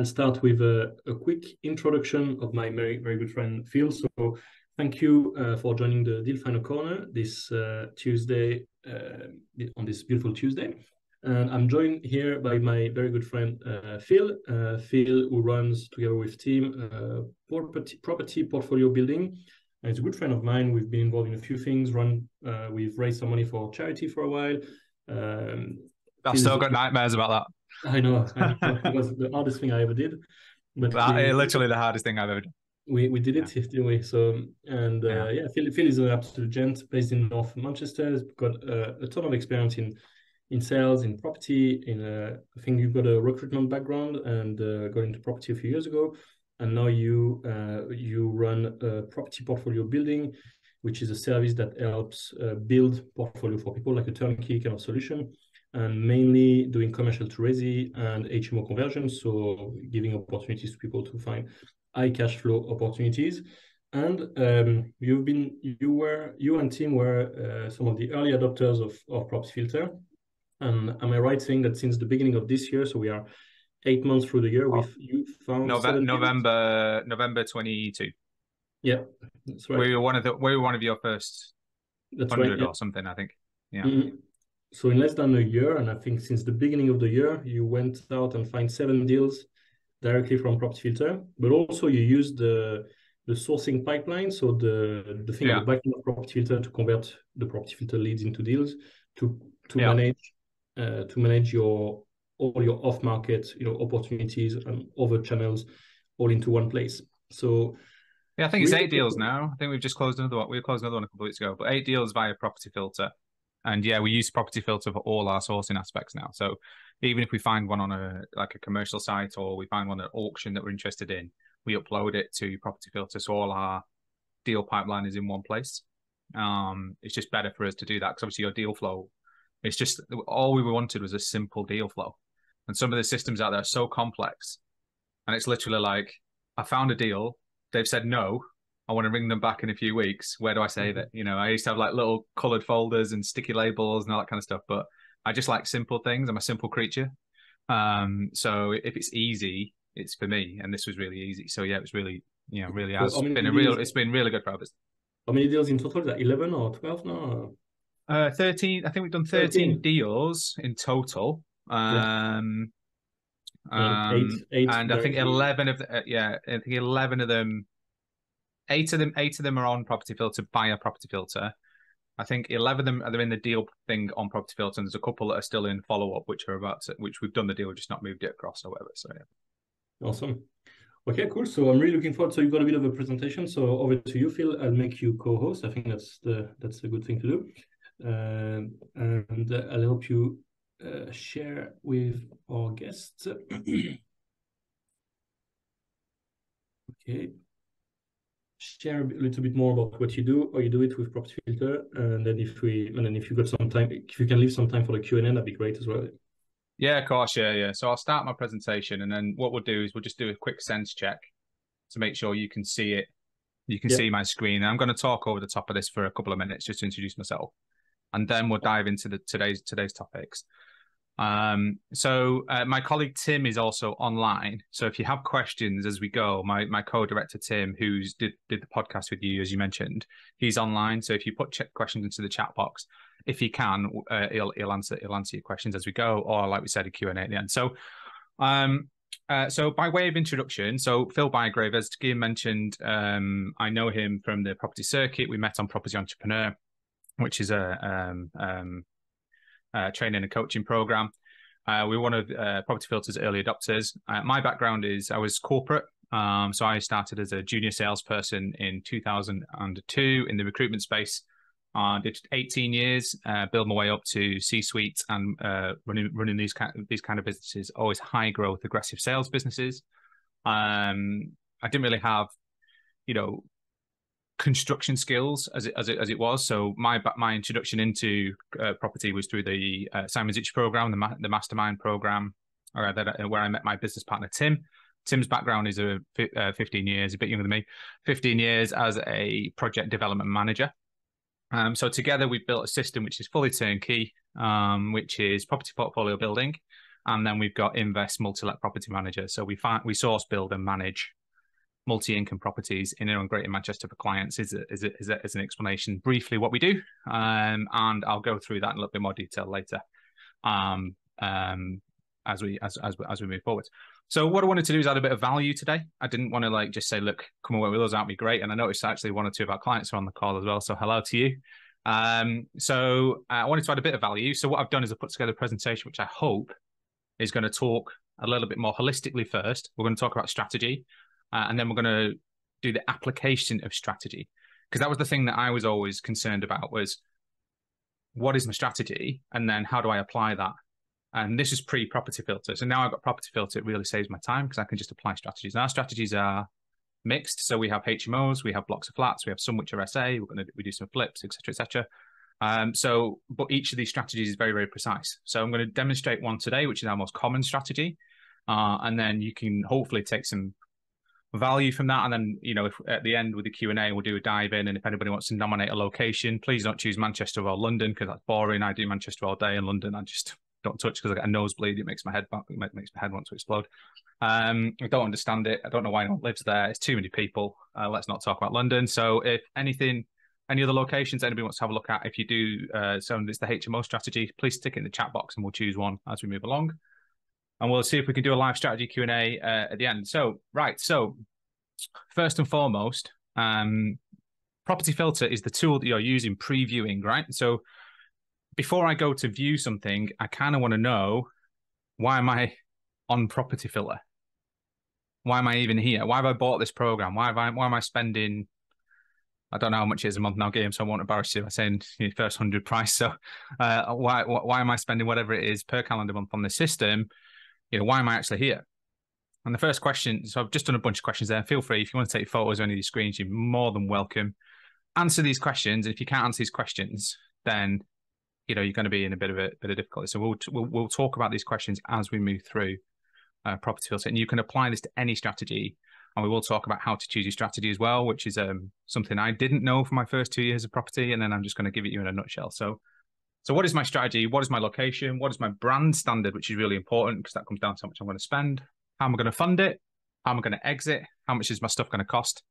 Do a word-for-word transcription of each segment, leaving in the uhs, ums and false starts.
I'll start with a, a quick introduction of my very, very good friend, Phil. So thank you uh, for joining the Deal Finder's Corner this uh, Tuesday, uh, on this beautiful Tuesday. And I'm joined here by my very good friend, uh, Phil. Uh, Phil, who runs, together with Tim, uh, property, property Portfolio Building. And he's a good friend of mine. We've been involved in a few things. Run, uh, We've raised some money for charity for a while. Um, I've Phil's still got nightmares about that. I know, I know. It was the hardest thing I ever did. But that we, is literally the hardest thing I've ever done. We we did it, yeah. Didn't we? So and uh, yeah, yeah Phil, Phil is an absolute gent, based in North Manchester. He's got uh, a ton of experience in in sales, in property. In uh, I think you've got a recruitment background and uh, got into property a few years ago, and now you uh, you run a Property Portfolio Building, which is a service that helps uh, build portfolio for people, like a turnkey kind of solution. And mainly doing commercial to resi and H M O conversions, so giving opportunities to people to find high cash flow opportunities. And um, you've been, you were, you and Tim were uh, some of the early adopters of, of Props Filter. And am I right saying that since the beginning of this year, so we are eight months through the year, we've you found November, November, November twenty-two. Yeah, that's right. We were one of the, we were one of your first that's hundred right, yeah. or something, I think. Yeah. Mm-hmm. So in less than a year, and I think since the beginning of the year, you went out and find seven deals directly from Property Filter, but also you used the the sourcing pipeline, so the the thing yeah. the backend of Property Filter to convert the Property Filter leads into deals, to to yeah. manage uh, to manage your all your off market you know opportunities and other channels all into one place. So yeah, I think it's eight deals now. I think we've just closed another one. We closed another one a couple of weeks ago, but eight deals via Property Filter. And yeah, we use Property Filter for all our sourcing aspects now. So even if we find one on a like a commercial site, or we find one at auction that we're interested in, we upload it to Property Filter. So all our deal pipeline is in one place. Um, it's just better for us to do that, because obviously your deal flow, it's just all we wanted was a simple deal flow. And some of the systems out there are so complex, and it's literally like, I found a deal, they've said no. I want to ring them back in a few weeks. Where do I save it? You know, I used to have like little colored folders and sticky labels and all that kind of stuff, but I just like simple things. I'm a simple creature. Um, so if it's easy, it's for me. And this was really easy. So yeah, it was really, you know, really has been a real, it's been really good for us. How many deals in total? Is that eleven or twelve now? Uh, thirteen. I think we've done thirteen, thirteen deals in total. Um, yeah. um eight, eight, and I think eleven of the, uh, yeah, I think eleven of them. Eight of them, eight of them are on Property Filter via Property Filter. I think eleven of them are in the deal thing on Property Filter, and there's a couple that are still in follow up, which are about to, which we've done the deal, we've just not moved it across or whatever. So yeah, awesome. Okay, cool. So I'm really looking forward. So you've got a bit of a presentation. So over to you, Phil. I'll make you co-host. I think that's the that's a good thing to do, um, and uh, I'll help you uh, share with our guests. Okay. Share a little bit more about what you do, or you do it with Property Filter, and then if we, and then if you got some time, if you can leave some time for the Q and A, that'd be great as well. Yeah, of course, yeah, yeah. So I'll start my presentation, and then what we'll do is we'll just do a quick sense check to make sure you can see it, you can yeah. see my screen. And I'm going to talk over the top of this for a couple of minutes just to introduce myself, and then we'll dive into the today's today's topics. Um, so uh, my colleague Tim is also online. So if you have questions as we go, my my co-director Tim, who's did, did the podcast with you, as you mentioned, he's online. So if you put check questions into the chat box, if he can, uh, he'll he'll answer he'll answer your questions as we go, or like we said, a Q and A at the end. So, um, uh, so by way of introduction, so Phil Bygrave, as Guillaume mentioned, um, I know him from the property circuit. We met on Property Entrepreneur, which is a um, um Uh, training and coaching program. Uh, we're one of uh, Property Filter's early adopters. Uh, my background is I was corporate. Um, so I started as a junior salesperson in two thousand two in the recruitment space. Uh, did eighteen years, uh, build my way up to C-suite, and uh, running running these kind of, these kind of businesses, always high growth, aggressive sales businesses. Um, I didn't really have, you know, construction skills as it, as it as it was. So my my introduction into uh, property was through the uh, Simon Zutshi program, the ma the mastermind program, uh, that, uh, where I met my business partner Tim. Tim's background is a uh, fifteen years, a bit younger than me, fifteen years as a project development manager. Um, so together we built a system which is fully turnkey, um, which is Property Portfolio Building, And then we've got Invest Multilet Property Manager. So we find, we source, build and manage multi-income properties in and Greater Manchester for clients is, a, is, a, is, a, is an explanation briefly what we do. Um, and I'll go through that in a little bit more detail later um, um, as, we, as, as, as we move forward. So what I wanted to do is add a bit of value today. I didn't want to like just say, look, come away with us, aren't we great? And I noticed actually one or two of our clients are on the call as well. So hello to you. Um, so I wanted to add a bit of value. So what I've done is I put together a presentation, which I hope is going to talk a little bit more holistically first. We're going to talk about strategy, uh, and then we're going to do the application of strategy. Because that was the thing that I was always concerned about was, what is my strategy? And then how do I apply that? And this is pre-property filter. So now I've got property filter, it really saves my time because I can just apply strategies. And our strategies are mixed. So we have H M Os, we have blocks of flats, we have some which are S A, we're going to we do some flips, et cetera, et cetera. Um, so, but each of these strategies is very, very precise. So I'm going to demonstrate one today, which is our most common strategy. Uh, and then you can hopefully take some value from that. And then, you know, if at the end with the Q and A, we'll do a dive in. And if anybody wants to nominate a location, please don't choose Manchester or London because that's boring. I do Manchester all day and London, I just... don't touch because I get a nosebleed. It makes my head back, it makes my head want to explode. Um, I don't understand it. I don't know why anyone lives there. It's too many people. Uh, let's not talk about London. So if anything, any other locations anybody wants to have a look at, if you do, uh, so it's the H M O strategy, please stick it in the chat box and we'll choose one as we move along. And we'll see if we can do a live strategy Q and A uh, at the end. So, right. So first and foremost, um, property filter is the tool that you're using previewing, right? So before I go to view something, I kind of want to know, why am I on property filter? Why am I even here? Why have I bought this program? Why have I, why am I spending, I don't know how much it is a month now, Guillaume, so I won't embarrass you by saying your first hundred price. So uh, why, why am I spending whatever it is per calendar month on this system? You know, why am I actually here? And the first question, so I've just done a bunch of questions there. Feel free, if you want to take photos or any of these screens, you're more than welcome. Answer these questions. And if you can't answer these questions, then you know, you're going to be in a bit of a bit of difficulty. So we'll we'll, we'll talk about these questions as we move through uh, property filter, and you can apply this to any strategy. And we will talk about how to choose your strategy as well, which is um, something I didn't know for my first two years of property. And then I'm just going to give it you in a nutshell. So, so what is my strategy? What is my location? What is my brand standard, which is really important because that comes down to how much I'm going to spend. How am I going to fund it? How am I going to exit? How much is my stuff going to cost?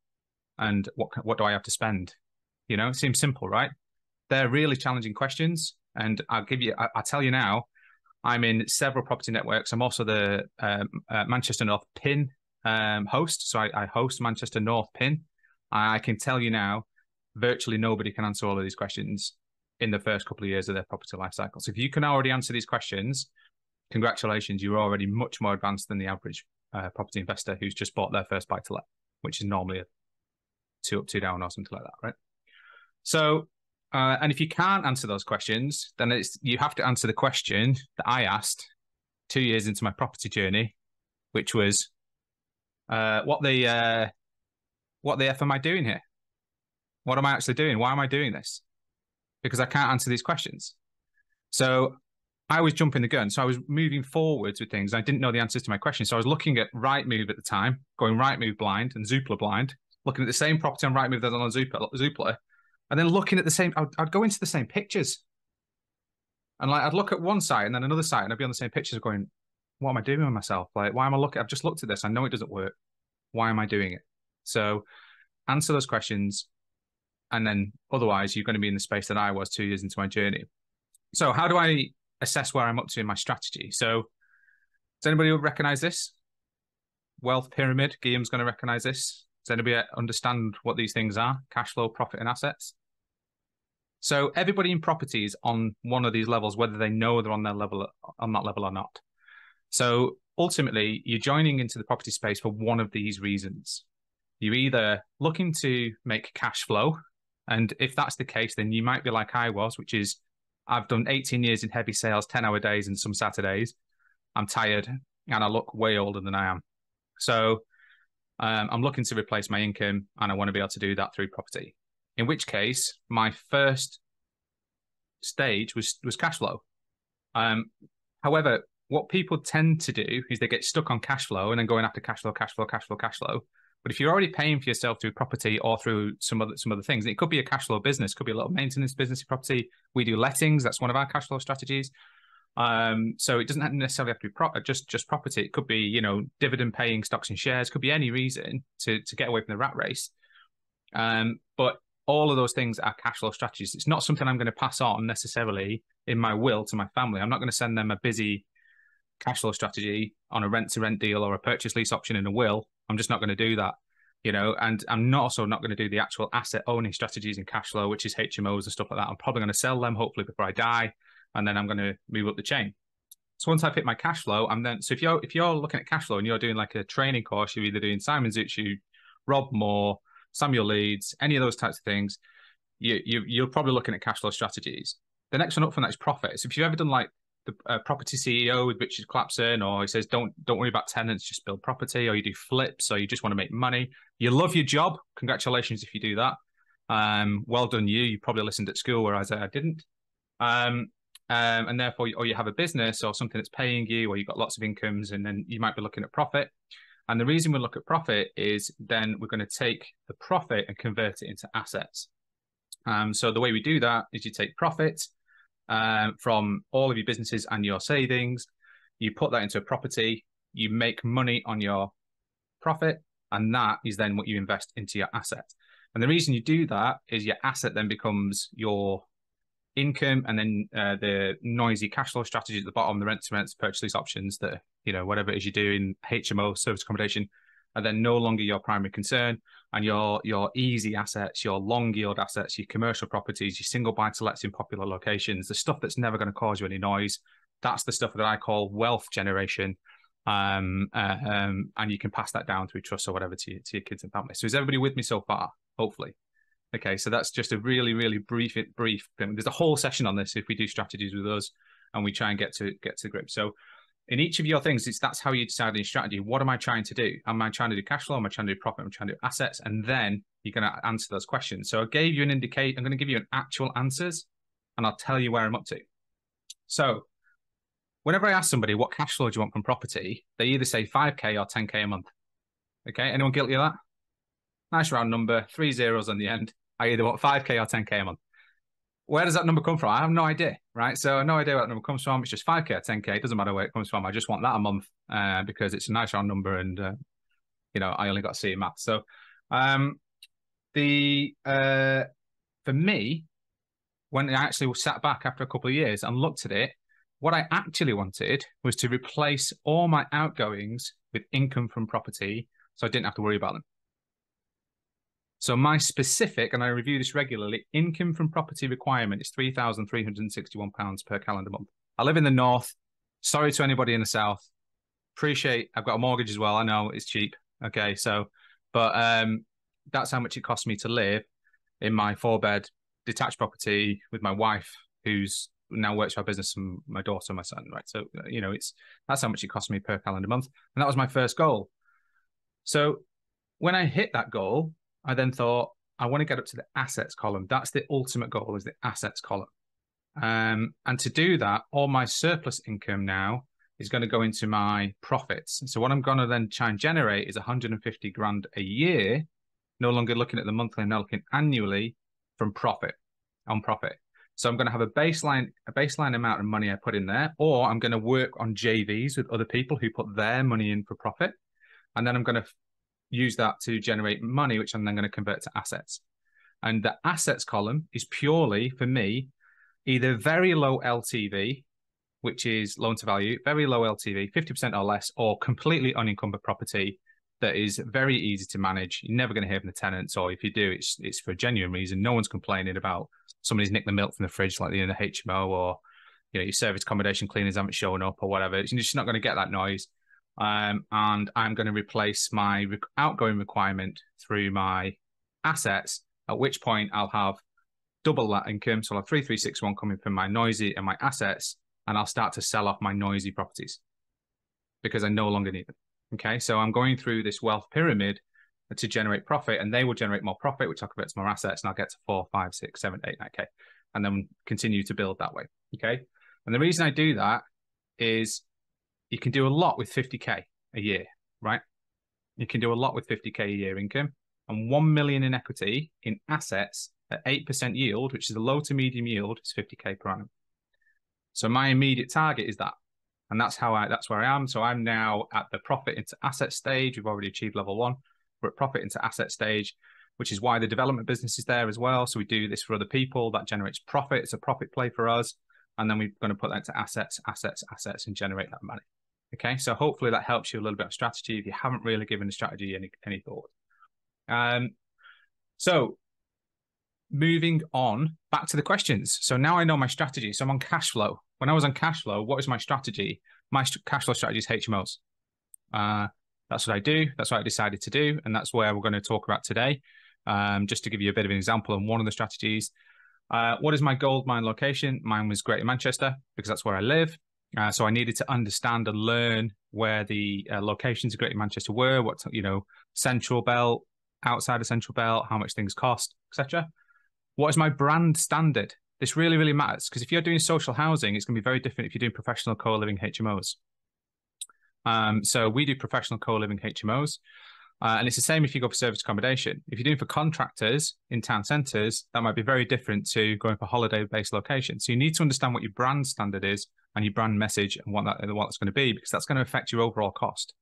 And what what do I have to spend? You know, it seems simple, right? They're really challenging questions. And I'll give you, I'll tell you now, I'm in several property networks. I'm also the um, uh, Manchester North Pin um, host. So I, I host Manchester North Pin. I can tell you now, virtually nobody can answer all of these questions in the first couple of years of their property life cycle. So if you can already answer these questions, congratulations, you're already much more advanced than the average uh, property investor who's just bought their first buy-to-let, which is normally a two up, two down or something like that, right? So... Uh, and if you can't answer those questions, then it's, you have to answer the question that I asked two years into my property journey, which was, uh, what the uh, what the F am I doing here? What am I actually doing? Why am I doing this? Because I can't answer these questions. So I was jumping the gun. So I was moving forwards with things. I didn't know the answers to my questions. So I was looking at Rightmove at the time, going Rightmove blind and Zoopla blind, looking at the same property on Rightmove that was on Zoopla, Zoopla. And then looking at the same, I'd, I'd go into the same pictures. And like, I'd look at one site and then another site and I'd be on the same pictures going, what am I doing with myself? Like, why am I looking? I've just looked at this. I know it doesn't work. Why am I doing it? So answer those questions. And then otherwise you're going to be in the space that I was two years into my journey. So how do I assess where I'm up to in my strategy? So does anybody recognize this? Wealth pyramid, Guillaume's going to recognize this. Does anybody understand what these things are? Cash flow, profit, and assets. So everybody in property is on one of these levels, whether they know they're on their level on that level or not. So ultimately, you're joining into the property space for one of these reasons. You're either looking to make cash flow, and if that's the case, then you might be like I was, which is I've done eighteen years in heavy sales, ten-hour days, and some Saturdays. I'm tired, and I look way older than I am. So um, I'm looking to replace my income, and I want to be able to do that through property. In which case, my first stage was, was cash flow. Um, however, what people tend to do is they get stuck on cash flow and then going after cash flow, cash flow, cash flow, cash flow. But if you're already paying for yourself through property or through some other, some other things, it could be a cash flow business, could be a little maintenance business property. We do lettings. That's one of our cash flow strategies. Um, so it doesn't necessarily have to be pro just just property. It could be, you know, dividend paying stocks and shares. Could be any reason to to get away from the rat race. Um, but all of those things are cash flow strategies. It's not something I'm going to pass on necessarily in my will to my family. I'm not going to send them a busy cash flow strategy on a rent to rent deal or a purchase lease option in a will. I'm just not going to do that, you know. And I'm not also not going to do the actual asset owning strategies in cash flow, which is H M Os and stuff like that. I'm probably going to sell them hopefully before I die, and then I'm going to move up the chain. So once I've hit my cash flow, I'm then. So if you're if you're looking at cash flow and you're doing like a training course, you're either doing Simon Zutshi, Rob Moore, Samuel Leeds, any of those types of things, you, you, you're probably looking at cash flow strategies. The next one up from that is profit. So if you've ever done like the uh, property C E O with Richard Clapson, or he says, don't, don't worry about tenants, just build property, or you do flips, or you just want to make money. You love your job. Congratulations if you do that. Um, well done you. You probably listened at school, whereas I didn't. Um, um, and therefore, or you have a business or something that's paying you, or you've got lots of incomes, and then you might be looking at profit. And the reason we look at profit is then we're going to take the profit and convert it into assets. Um, so the way we do that is you take profit um, from all of your businesses and your savings, you put that into a property, you make money on your profit, and that is then what you invest into your asset. And the reason you do that is your asset then becomes your income, and then uh, the noisy cash flow strategy at the bottom, the rent to rents, purchase lease options, that, you know, whatever it is you do in H M O, service accommodation, are then no longer your primary concern. And your your easy assets, your long yield assets, your commercial properties, your single buy to lets in popular locations, the stuff that's never going to cause you any noise, that's the stuff that I call wealth generation. Um, uh, um, and you can pass that down through trust or whatever to, to your kids and family. So is everybody with me so far? Hopefully. Okay, so that's just a really, really brief, brief thing. There's a whole session on this if we do strategies with us, and we try and get to get to grip. So in each of your things, it's that's how you decide your strategy. What am I trying to do? Am I trying to do cash flow? Am I trying to do profit? Am I trying to do assets? And then you're going to answer those questions. So I gave you an indicate. I'm going to give you an actual answers, and I'll tell you where I'm up to. So whenever I ask somebody what cash flow do you want from property, they either say five K or ten K a month. Okay, anyone guilty of that? Nice round number, three zeros on the end. I either want five K or ten K a month. Where does that number come from? I have no idea, right? So I have no idea where that number comes from. It's just five K or ten K. It doesn't matter where it comes from. I just want that a month uh, because it's a nice round number, and, uh, you know, I only got a C in math. So um, the uh, for me, when I actually sat back after a couple of years and looked at it, what I actually wanted was to replace all my outgoings with income from property so I didn't have to worry about them. So my specific, and I review this regularly, income from property requirement is three thousand three hundred and sixty-one pounds per calendar month. I live in the north. Sorry to anybody in the south. Appreciate I've got a mortgage as well. I know it's cheap. Okay, so, but um, that's how much it costs me to live in my four-bed detached property with my wife, who's now works for our business, and my daughter and my son, right? So, you know, it's that's how much it costs me per calendar month. And that was my first goal. So when I hit that goal, I then thought, I want to get up to the assets column. That's the ultimate goal, is the assets column. Um, and to do that, all my surplus income now is going to go into my profits. So what I'm going to then try and generate is one hundred and fifty grand a year, no longer looking at the monthly, now looking annually from profit, on profit. So I'm going to have a baseline, a baseline amount of money I put in there, or I'm going to work on J Vs with other people who put their money in for profit. And then I'm going to use that to generate money, which I'm then going to convert to assets. And the assets column is purely, for me, either very low L T V, which is loan to value, very low L T V, fifty percent or less, or completely unencumbered property that is very easy to manage. You're never going to hear from the tenants, or if you do, it's it's for a genuine reason. No one's complaining about somebody's nicked the milk from the fridge like they're in the H M O, or you know, your service accommodation cleaners haven't shown up or whatever. You're just not going to get that noise. Um, and I'm going to replace my re outgoing requirement through my assets, at which point I'll have double that income. So I'll have three three six one coming from my noisy and my assets, and I'll start to sell off my noisy properties because I no longer need them. Okay, so I'm going through this wealth pyramid to generate profit, and they will generate more profit, which I'll convert to more assets, and I'll get to four, five, six, seven, eight, nine K, and then continue to build that way. Okay, and the reason I do that is you can do a lot with fifty K a year, right? You can do a lot with fifty K a year income, and one million in equity in assets at eight percent yield, which is a low to medium yield, is fifty K per annum. So my immediate target is that. And that's how I, that's where I am. So I'm now at the profit into asset stage. We've already achieved level one. We're at profit into asset stage, which is why the development business is there as well. So we do this for other people. That generates profit. It's a profit play for us. And then we're going to put that into assets, assets, assets, and generate that money. Okay. So hopefully that helps you a little bit of strategy if you haven't really given the strategy any, any thought. Um, so moving on back to the questions. So now I know my strategy. So I'm on cash flow. When I was on cash flow, what was my strategy? My st cash flow strategy is H M Os. Uh, that's what I do. That's what I decided to do. And that's where we're going to talk about today. Um, just to give you a bit of an example on one of the strategies. Uh, what is my gold mine location? Mine was Greater Manchester because that's where I live. Uh, so I needed to understand and learn where the uh, locations of Greater Manchester were, what, you know, Central Belt, outside of Central Belt, how much things cost, et cetera. What is my brand standard? This really, really matters because if you're doing social housing, it's going to be very different if you're doing professional co-living H M Os. Um, so we do professional co-living H M Os. Uh, and it's the same if you go for service accommodation. If you're doing for contractors in town centres, that might be very different to going for holiday-based locations. So you need to understand what your brand standard is and your brand message and what, that, what that's going to be, because that's going to affect your overall cost.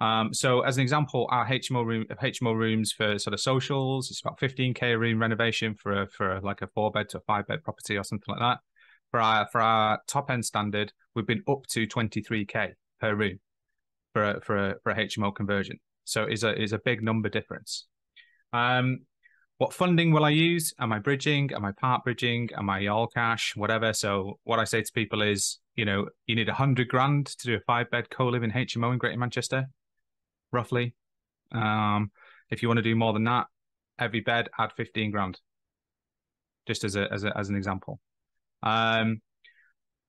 Um, so as an example, our H M O room, H M O rooms for sort of socials, it's about fifteen K a room renovation for a, for a, like a four bed to a five bed property or something like that. For our, for our top end standard, we've been up to twenty-three K per room for a, for a, for a H M O conversion. So it's a, it's a big number difference. Um, what funding will I use? Am I bridging? Am I part bridging? Am I all cash? Whatever. So what I say to people is, you know, you need a hundred grand to do a five bed co-living H M O in Greater Manchester. Roughly. Um, if you want to do more than that, every bed add fifteen grand. Just as a as a as an example, um,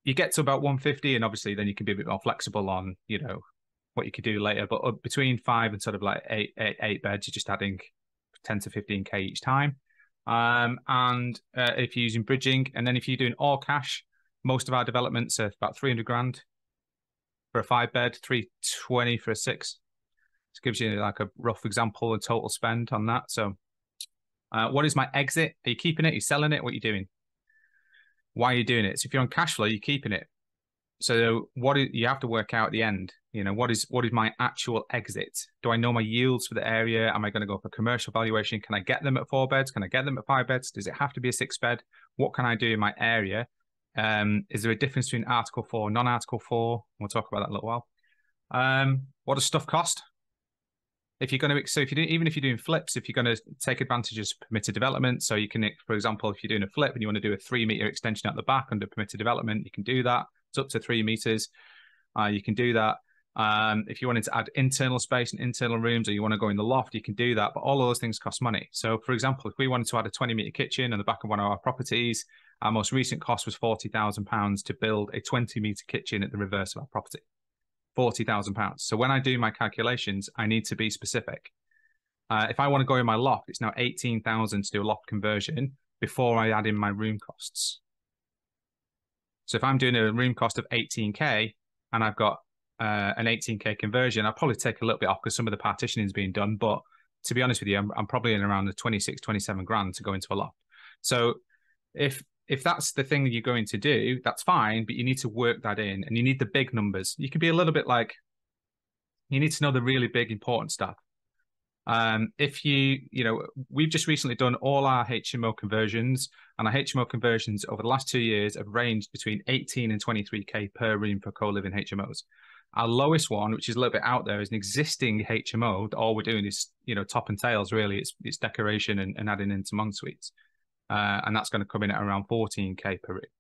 you get to about one fifty, and obviously then you can be a bit more flexible on, you know, what you could do later. But between five and sort of like eight eight, eight beds, you're just adding ten to fifteen k each time. Um, and uh, if you're using bridging, and then if you're doing all cash, most of our developments are about three hundred grand for a five bed, three twenty for a six. It gives you like a rough example of total spend on that. So uh, what is my exit? Are you keeping it? Are you selling it? What are you doing? Why are you doing it? So if you're on cash flow, you're keeping it. So what is, you have to work out at the end, you know, what is what is my actual exit? Do I know my yields for the area? Am I going to go for commercial valuation? Can I get them at four beds? Can I get them at five beds? Does it have to be a six bed? What can I do in my area? Um, is there a difference between Article Four, non-Article Four? We'll talk about that in a little while. Um, what does stuff cost? If you're going to, so if you do, even if you're doing flips, if you're going to take advantage of permitted development, so you can, for example, if you're doing a flip and you want to do a three meter extension at the back under permitted development, you can do that. It's up to three meters. Uh, you can do that. Um, if you wanted to add internal space and internal rooms, or you want to go in the loft, you can do that. But all of those things cost money. So, for example, if we wanted to add a twenty meter kitchen on the back of one of our properties, our most recent cost was forty thousand pounds to build a twenty meter kitchen at the reverse of our property. forty thousand pounds. So when I do my calculations, I need to be specific. Uh, if I want to go in my loft, it's now eighteen thousand to do a loft conversion before I add in my room costs. So if I'm doing a room cost of eighteen K and I've got uh, an eighteen K conversion, I'll probably take a little bit off because some of the partitioning is being done. But to be honest with you, I'm, I'm probably in around the twenty-six, twenty-seven grand to go into a loft. So if If that's the thing you're going to do, that's fine, but you need to work that in and you need the big numbers. You can be a little bit like, you need to know the really big important stuff. Um, if you, you know, we've just recently done all our H M O conversions, and our H M O conversions over the last two years have ranged between eighteen and twenty-three K per room for co-living H M Os. Our lowest one, which is a little bit out there, is an existing H M O. All we're doing is, you know, top and tails really. It's, it's decoration and, and adding in some en-suites. Uh, and that's going to come in at around fourteen K per room,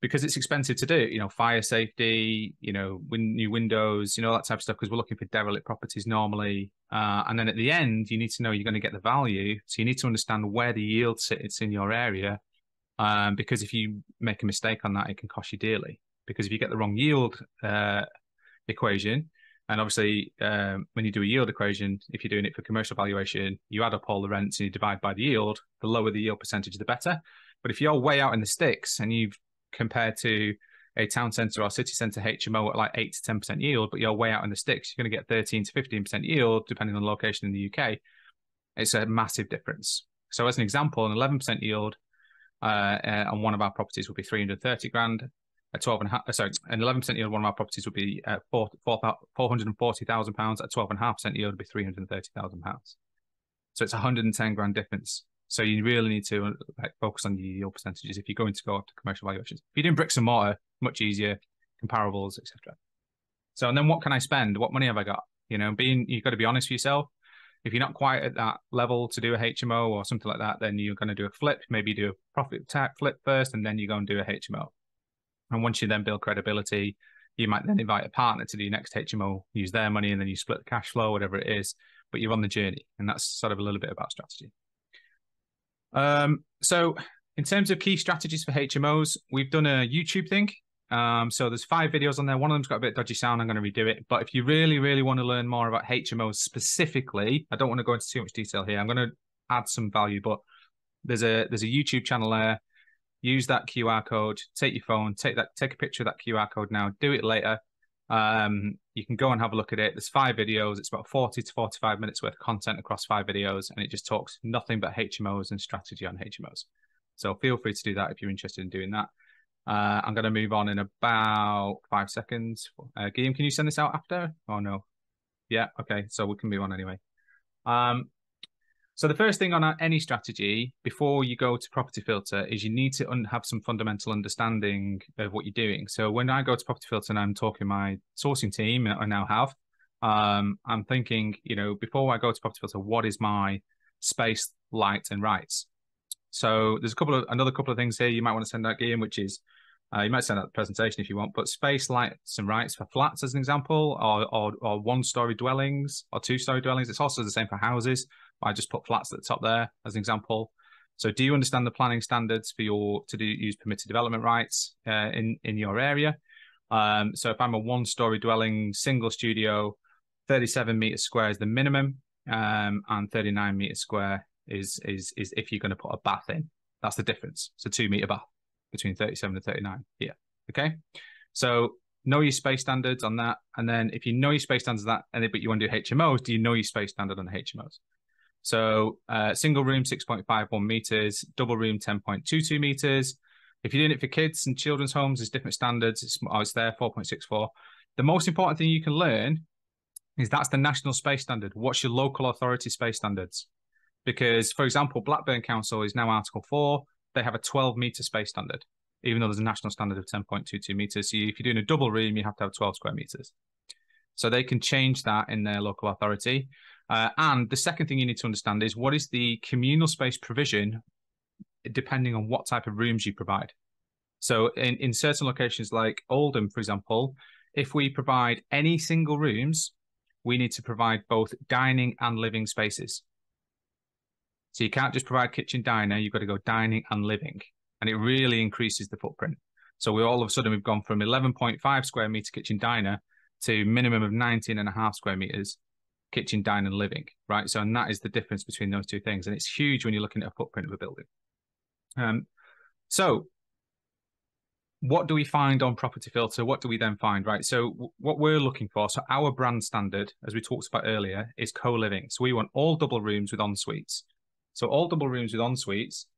because it's expensive to do, you know, fire safety, you know, win new windows, you know, that type of stuff, because we're looking for derelict properties normally. Uh, and then at the end, you need to know you're going to get the value. So you need to understand where the yield sits in your area, um, because if you make a mistake on that, it can cost you dearly, because if you get the wrong yield uh, equation. And obviously, um, when you do a yield equation, if you're doing it for commercial valuation, you add up all the rents and you divide by the yield. The lower the yield percentage, the better. But if you're way out in the sticks and you've compared to a town centre or city centre H M O at like eight to ten percent yield, but you're way out in the sticks, you're going to get thirteen to fifteen percent yield, depending on the location in the U K. It's a massive difference. So as an example, an eleven percent yield uh, and one of our properties would be three hundred thirty grand. At twelve and half, sorry, an eleven percent yield on one of our properties would be uh, four, four, four hundred forty thousand pounds. At twelve and a half percent yield would be three hundred thirty thousand pounds. So it's one hundred ten grand difference. So you really need to like focus on your yield percentages if you're going to go up to commercial valuations. If you're doing bricks and mortar, much easier, comparables, et cetera. So, and then what can I spend? What money have I got? You know, being, you've got to be honest with yourself. If you're not quite at that level to do a H M O or something like that, then you're going to do a flip. Maybe do a profit tax flip first, and then you go and do a H M O. And once you then build credibility, you might then invite a partner to do your next H M O, use their money, and then you split the cash flow, whatever it is. But you're on the journey, and that's sort of a little bit about strategy. Um, so in terms of key strategies for H M Os, we've done a YouTube thing. Um, so there's five videos on there. One of them's got a bit of dodgy sound. I'm going to redo it. But if you really, really want to learn more about H M Os specifically, I don't want to go into too much detail here. I'm going to add some value, but there's a there's a YouTube channel there. Use that Q R code, take your phone, take that, take a picture of that Q R code now, do it later. Um, you can go and have a look at it. There's five videos. It's about forty to forty-five minutes worth of content across five videos, and it just talks nothing but H M Os and strategy on H M Os. So feel free to do that if you're interested in doing that. Uh, I'm going to move on in about five seconds. Uh, Guillaume, can you send this out after? Oh, no. Yeah, okay. So we can move on anyway. Um, So the first thing on any strategy before you go to property filter is you need to have some fundamental understanding of what you're doing. So when I go to property filter and I'm talking to my sourcing team, I now have, um, I'm thinking, you know, before I go to property filter, what is my space, light, and rights? So there's a couple of another couple of things here you might want to send out, Guillaume, which is uh, you might send out the presentation if you want, but space, lights, and rights for flats as an example, or or, or one-story dwellings or two-story dwellings. It's also the same for houses. I just put flats at the top there as an example. So do you understand the planning standards for your to do use permitted development rights uh, in, in your area? Um, so if I'm a one-story dwelling, single studio, thirty-seven meters square is the minimum, um, and thirty-nine meters square is, is, is if you're going to put a bath in. That's the difference. It's a two-meter bath between thirty-seven and thirty-nine here. Okay? So know your space standards on that. And then if you know your space standards on that, and but you want to do H M Os, do you know your space standard on the H M Os? So uh, single room, six point five one meters, double room, ten point two two meters. If you're doing it for kids and children's homes, there's different standards. It's, oh, it's there, four point six four. The most important thing you can learn is that's the national space standard. What's your local authority space standards? Because, for example, Blackburn Council is now Article Four. They have a twelve meter space standard, even though there's a national standard of ten point two two meters. So if you're doing a double room, you have to have twelve square meters. So they can change that in their local authority. Uh, and the second thing you need to understand is what is the communal space provision depending on what type of rooms you provide. So in, in certain locations like Oldham, for example, if we provide any single rooms, we need to provide both dining and living spaces. So you can't just provide kitchen diner, you've got to go dining and living. And it really increases the footprint. So we all of a sudden we've gone from eleven point five square meter kitchen diner to minimum of nineteen and a half square meters kitchen, dining, and living, right? So, and that is the difference between those two things. And it's huge when you're looking at a footprint of a building. Um, so what do we find on Property Filter? What do we then find, right? So what we're looking for, so our brand standard, as we talked about earlier, is co-living. So we want all double rooms with en suites. So all double rooms with en suites,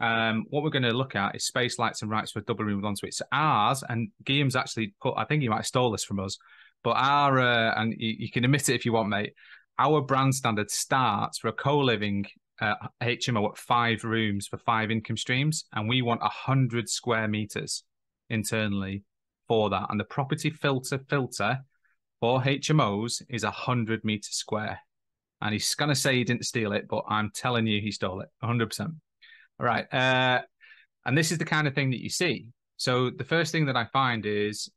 um, what we're going to look at is space, lights, and rights for a double room with en suites. So ours, and Guillaume's actually put, I think he might have stole this from us, but our, uh, and you, you can admit it if you want, mate, our brand standard starts for a co-living uh, H M O at five rooms for five income streams, and we want one hundred square meters internally for that. And the property filter filter for H M Os is one hundred meter square. And he's going to say he didn't steal it, but I'm telling you he stole it, one hundred percent. All right. Uh, and this is the kind of thing that you see. So the first thing that I find is,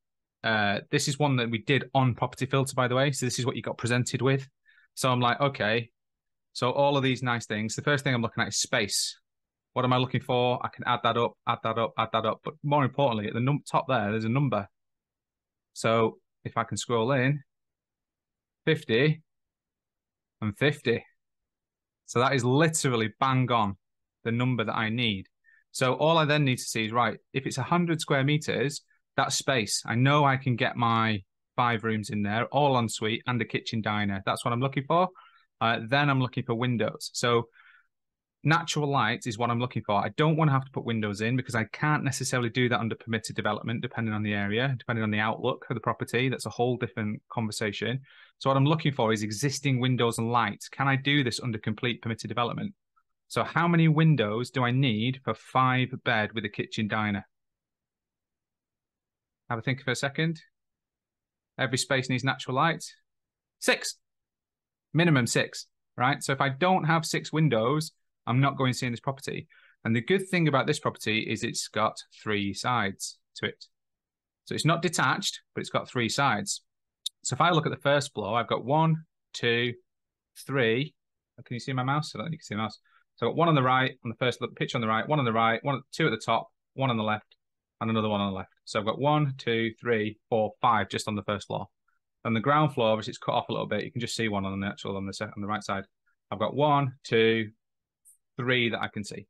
Uh, this is one that we did on Property Filter, by the way. So this is what you got presented with. So I'm like, okay, so all of these nice things. The first thing I'm looking at is space. What am I looking for? I can add that up, add that up, add that up. But more importantly, at the num top there, there's a number. So if I can scroll in, fifty and fifty. So that is literally bang on the number that I need. So all I then need to see is, right, if it's one hundred square meters, that space, I know I can get my five rooms in there, all en suite and a kitchen diner. That's what I'm looking for. Uh, then I'm looking for windows. So natural light is what I'm looking for. I don't want to have to put windows in because I can't necessarily do that under permitted development, depending on the area, depending on the outlook of the property. That's a whole different conversation. So what I'm looking for is existing windows and lights. Can I do this under complete permitted development? So how many windows do I need for five bed with a kitchen diner? Have a think for a second. Every space needs natural light. Six. Minimum six, right? So if I don't have six windows, I'm not going to see this property. And the good thing about this property is it's got three sides to it. So it's not detached, but it's got three sides. So if I look at the first floor, I've got one, two, three. Can you see my mouse? I don't think you can see my mouse. So I've got one on the right, on the first look, picture on the right, one on the right, one, two at the top, one on the left, and another one on the left. So I've got one, two, three, four, five just on the first floor. On the ground floor, obviously it's cut off a little bit. You can just see one on the actual on the on the right side. I've got one, two, three that I can see.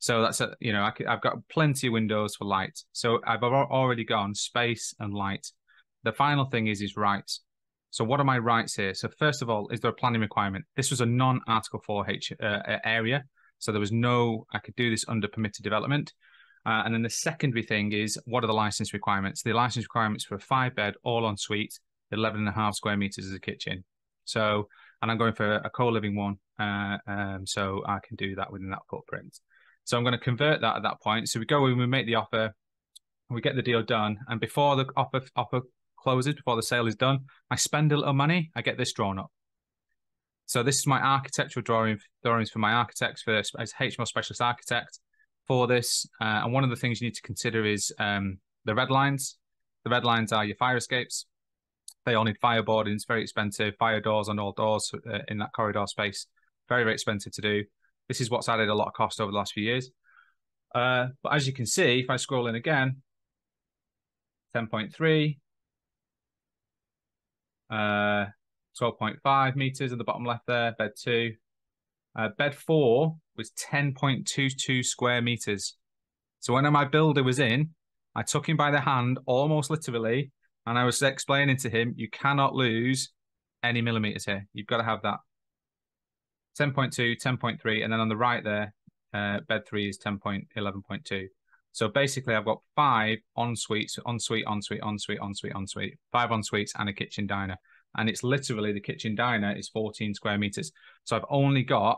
So that's a, you know I could, I've got plenty of windows for light. So I've already gone space and light. The final thing is is rights. So what are my rights here? So first of all, is there a planning requirement? This was a non-Article four H, uh, area, so there was no, I could do this under permitted development. Uh, and then the secondary thing is, what are the license requirements? The license requirements for a five-bed, all-en-suite, eleven and a half square meters as a kitchen. So, and I'm going for a co-living one, uh, um, so I can do that within that footprint. So I'm going to convert that at that point. So we go in, we make the offer, we get the deal done, and before the offer offer. closes, before the sale is done, I spend a little money, I get this drawn up. So this is my architectural drawing, drawings for my architects, for as H M O specialist architect for this. Uh, and one of the things you need to consider is um, the red lines. The red lines are your fire escapes. They all need fire boarding. It's very expensive. Fire doors on all doors uh, in that corridor space. Very, very expensive to do. This is what's added a lot of cost over the last few years. Uh, but as you can see, if I scroll in again, ten point three, Uh, twelve point five meters at the bottom left there, bed two. Uh, bed four was ten point two two square meters. So when my builder was in, I took him by the hand, almost literally, and I was explaining to him, you cannot lose any millimeters here. You've got to have that. ten point two, ten point three, and then on the right there, uh, bed three is ten point eleven point two. So basically, I've got five en-suites, en-suite, en-suite, en-suite, en-suite, en-suite, five en-suites and a kitchen diner. And it's literally, the kitchen diner is fourteen square meters. So I've only got,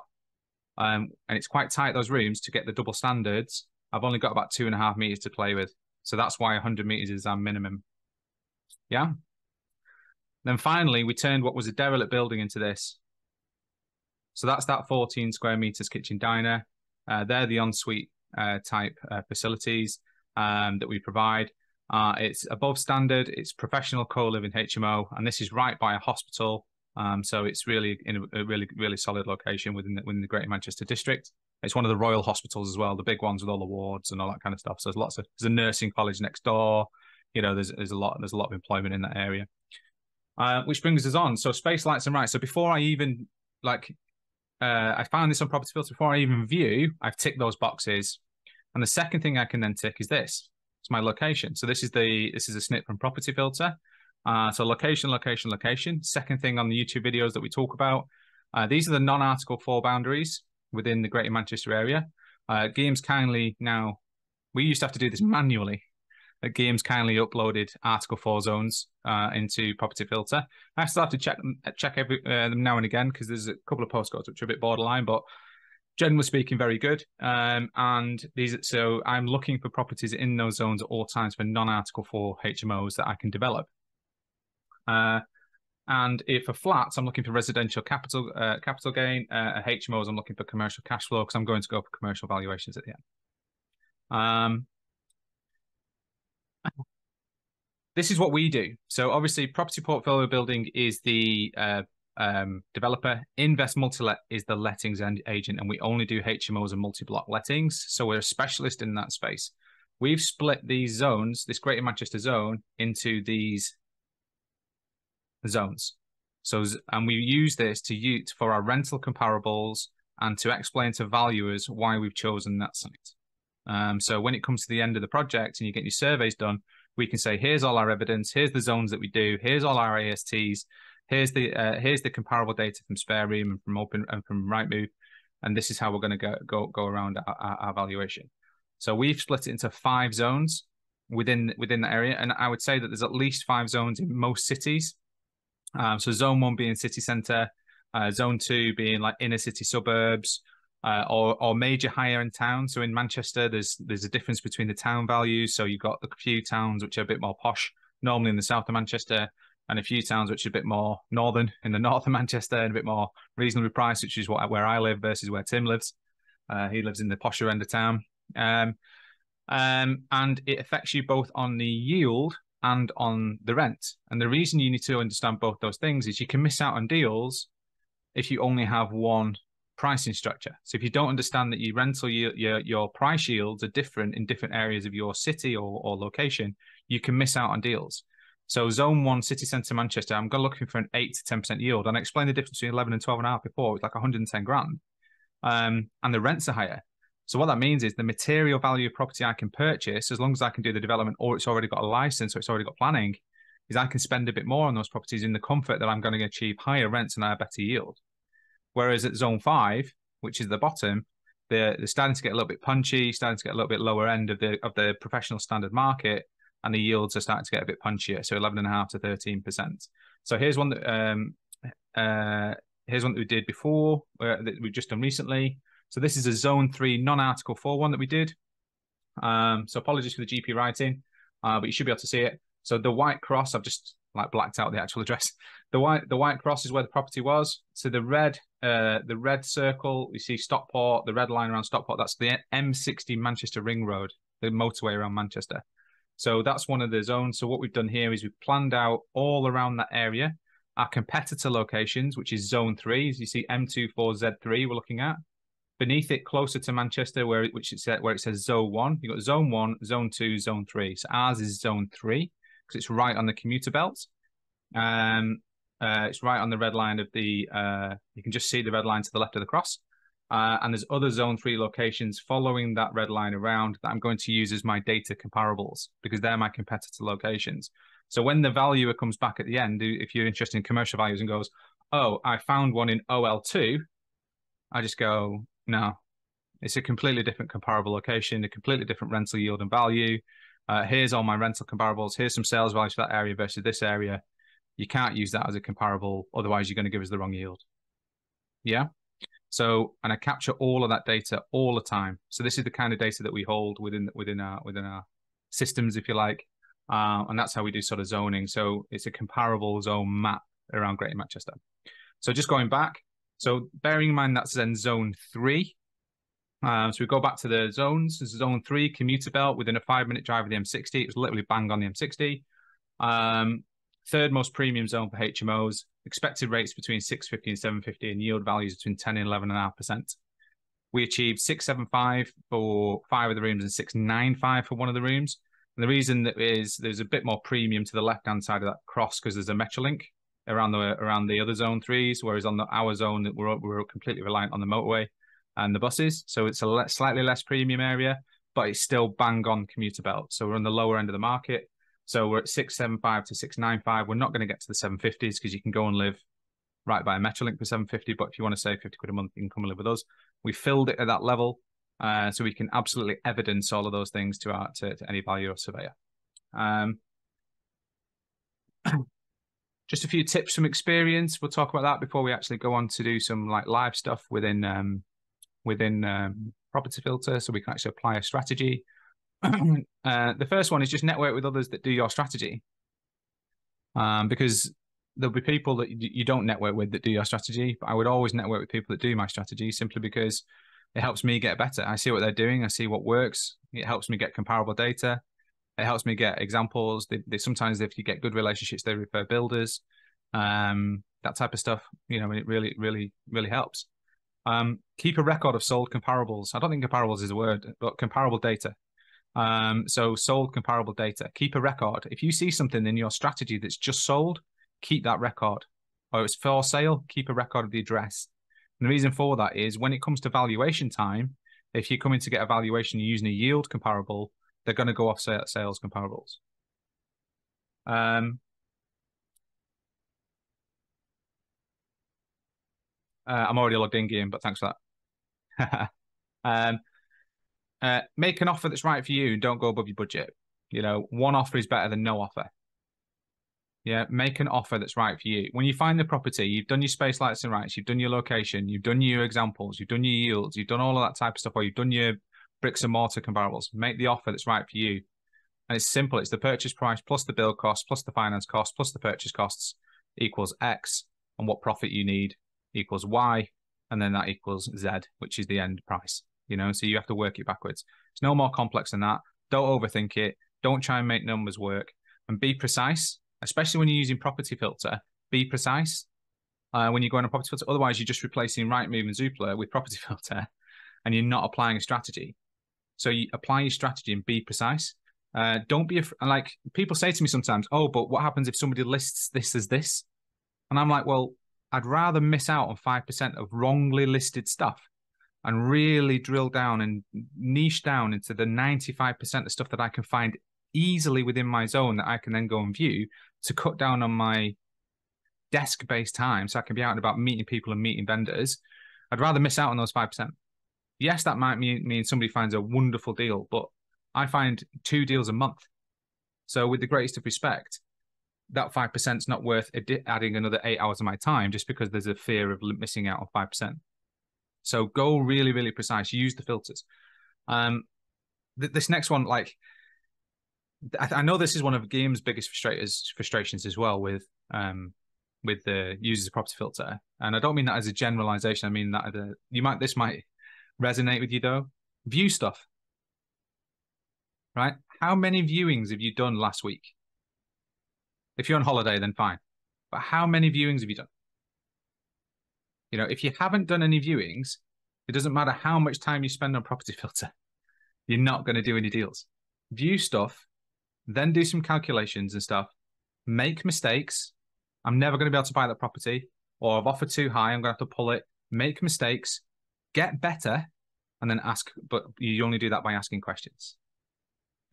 um, and it's quite tight, those rooms, to get the double standards. I've only got about two and a half meters to play with. So that's why one hundred meters is our minimum. Yeah. Then finally, we turned what was a derelict building into this. So that's that fourteen square meters kitchen diner. Uh, they're the en-suite Uh, type uh, facilities um, that we provide. Uh, it's above standard, it's professional co-living H M O, and this is right by a hospital. Um, so it's really in a, a really, really solid location within the, within the Greater Manchester district. It's one of the royal hospitals as well, the big ones with all the wards and all that kind of stuff. So there's lots of, there's a nursing college next door. You know, there's, there's a lot, there's a lot of employment in that area. Uh, which brings us on. So space, lights and rights. So before I even like, uh, I found this on Property Filter, before I even view, I've ticked those boxes. And the second thing I can then tick is this. It's my location. So this is the this is a snip from Property Filter. Uh, so location, location, location. Second thing on the YouTube videos that we talk about. Uh, these are the non-Article four boundaries within the Greater Manchester area. Uh, Guillaume's kindly now, we used to have to do this manually. Uh, Guillaume's kindly uploaded Article four zones uh, into Property Filter. I still have to check them, check every, uh, them now and again because there's a couple of postcodes which are a bit borderline, but generally speaking, very good. Um, and these, so I'm looking for properties in those zones at all times for non-Article four H M Os that I can develop. Uh, and if for flats, I'm looking for residential capital uh, capital gain. Uh, H M Os, I'm looking for commercial cash flow because I'm going to go for commercial valuations at the end. Um, this is what we do. So obviously, Property Portfolio Building is the uh, Um, developer. Invest Multilet is the lettings agent, and we only do H M Os and multi-block lettings, so we're a specialist in that space. We've split these zones, this Greater Manchester zone, into these zones. So, and we use this to use for our rental comparables and to explain to valuers why we've chosen that site. Um, so when it comes to the end of the project and you get your surveys done, we can say, here's all our evidence, here's the zones that we do, here's all our A S Ts. Here's the uh, here's the comparable data from Spare Room and from Open and from Rightmove, and this is how we're going to go, go, go around our, our valuation. So we've split it into five zones within within the area, and I would say that there's at least five zones in most cities. Um, so zone one being city centre, uh, zone two being like inner city suburbs, uh, or or major higher end towns. So in Manchester, there's there's a difference between the town values. So you've got a few towns which are a bit more posh, normally in the south of Manchester, and a few towns which are a bit more northern in the north of Manchester, and a bit more reasonably priced, which is what where I live versus where Tim lives. Uh, he lives in the posher end of town. Um, um, and it affects you both on the yield and on the rent. And the reason you need to understand both those things is you can miss out on deals if you only have one pricing structure. So if you don't understand that your rental yield, your, your price yields are different in different areas of your city or, or location, you can miss out on deals. So zone one, city centre Manchester, I'm going to looking for an eight to ten percent yield. And I explained the difference between eleven and twelve and a half before. It's like one hundred ten grand. Um, and the rents are higher. So what that means is the material value of property I can purchase, as long as I can do the development or it's already got a license or it's already got planning, is I can spend a bit more on those properties in the comfort that I'm going to achieve higher rents and a better yield. Whereas at zone five, which is the bottom, they're, they're starting to get a little bit punchy, starting to get a little bit lower end of the of the professional standard market, and the yields are starting to get a bit punchier, so eleven and a half to thirteen percent. So here's one that um, uh, here's one that we did before, uh, that we've just done recently. So this is a zone three non-Article Four one that we did. Um, so apologies for the G P writing, uh, but you should be able to see it. So the white cross, I've just like blacked out the actual address. The white the white cross is where the property was. So the red uh, the red circle, you see Stockport, the red line around Stockport. That's the M sixty Manchester Ring Road, the motorway around Manchester. So that's one of the zones. So what we've done here is we've planned out all around that area our competitor locations, which is zone three. As you see, M twenty-four Z three we're looking at. Beneath it, closer to Manchester, where which it said, where it says zone one, you've got zone one, zone two, zone three. So ours is zone three because it's right on the commuter belt. Um, uh, it's right on the red line of the. Uh, you can just see the red line to the left of the cross, uh, and there's other zone three locations following that red line around that I'm going to use as my data comparables because they're my competitor locations. So when the valuer comes back at the end, if you're interested in commercial values and goes, "Oh, I found one in O L two," I just go, "No, it's a completely different comparable location, a completely different rental yield and value. Uh, here's all my rental comparables. Here's some sales values for that area versus this area. You can't use that as a comparable. Otherwise, you're going to give us the wrong yield." Yeah. So, and I capture all of that data all the time. So this is the kind of data that we hold within within our within our systems, if you like. Uh, and that's how we do sort of zoning. So it's a comparable zone map around Greater Manchester. So just going back. So bearing in mind that's in zone three. Um, so we go back to the zones. This is zone three, commuter belt, within a five-minute drive of the M sixty. It was literally bang on the M sixty. Um, third most premium zone for H M Os. Expected rates between six fifty and seven fifty and yield values between ten and eleven point five percent. We achieved six seventy-five for five of the rooms and six ninety-five for one of the rooms. And the reason that is there's a bit more premium to the left-hand side of that cross because there's a Metrolink around the around the other zone threes, whereas on the our zone that we're we're completely reliant on the motorway and the buses, so it's a le slightly less premium area, but it's still bang on commuter belt. So we're on the lower end of the market. So we're at six seven five to six nine five. We're not going to get to the seven fifties because you can go and live right by a Metrolink for seven fifty. But if you want to save fifty quid a month, you can come and live with us. We filled it at that level, uh, so we can absolutely evidence all of those things to our to, to any valuer or surveyor. Um, Just a few tips from experience. We'll talk about that before we actually go on to do some like live stuff within um, within um, Property Filter, so we can actually apply a strategy. uh, the first one is just network with others that do your strategy, um, because there'll be people that you don't network with that do your strategy. But I would always network with people that do my strategy, simply because it helps me get better. I see what they're doing. I see what works. It helps me get comparable data. It helps me get examples. They, they, sometimes if you get good relationships, they refer builders, um, that type of stuff, you know, and it really, really, really helps. Um, keep a record of sold comparables. I don't think comparables is a word, but comparable data. Um, so sold comparable data, keep a record. If you see something in your strategy that's just sold, keep that record. Or it's for sale, keep a record of the address. And the reason for that is when it comes to valuation time, if you're coming to get a valuation using a yield comparable, they're going to go off sales comparables. Um, uh, I'm already logged in, Guillaume, but thanks for that. um, uh, make an offer that's right for you. Don't go above your budget. You know, one offer is better than no offer. Yeah, make an offer that's right for you. When you find the property, you've done your space, lights and rights, you've done your location, you've done your examples, you've done your yields, you've done all of that type of stuff, or you've done your bricks and mortar comparables. Make the offer that's right for you. And it's simple. It's the purchase price plus the build cost, plus the finance cost, plus the purchase costs equals X, and what profit you need equals Y, and then that equals Z, which is the end price. You know, so you have to work it backwards. It's no more complex than that. Don't overthink it. Don't try and make numbers work, and be precise. Especially when you're using Property Filter, be precise uh, when you go on a Property Filter. Otherwise, you're just replacing Rightmove and Zoopla with Property Filter, and you're not applying a strategy. So you apply your strategy and be precise. Uh, don't be like people say to me sometimes, "Oh, but what happens if somebody lists this as this?" And I'm like, "Well, I'd rather miss out on five percent of wrongly listed stuff, and really drill down and niche down into the ninety-five percent of stuff that I can find easily within my zone that I can then go and view, to cut down on my desk-based time so I can be out and about meeting people and meeting vendors. I'd rather miss out on those five percent. Yes, that might mean, mean somebody finds a wonderful deal, but I find two deals a month. So with the greatest of respect, that five percent is not worth adding another eight hours of my time just because there's a fear of missing out on five percent. So go really, really precise. Use the filters. Um, th this next one, like... I, I know this is one of Guillaume's biggest frustrators, frustrations as well with um, with the users of Property Filter, and I don't mean that as a generalization. I mean that the, you might this might resonate with you though. View stuff, right? How many viewings have you done last week? If you're on holiday, then fine, but how many viewings have you done? You know, if you haven't done any viewings, it doesn't matter how much time you spend on Property Filter. You're not going to do any deals. View stuff. Then do some calculations and stuff. Make mistakes. I'm never going to be able to buy that property, or I've offered too high, I'm going to have to pull it. Make mistakes, get better, and then ask. But you only do that by asking questions.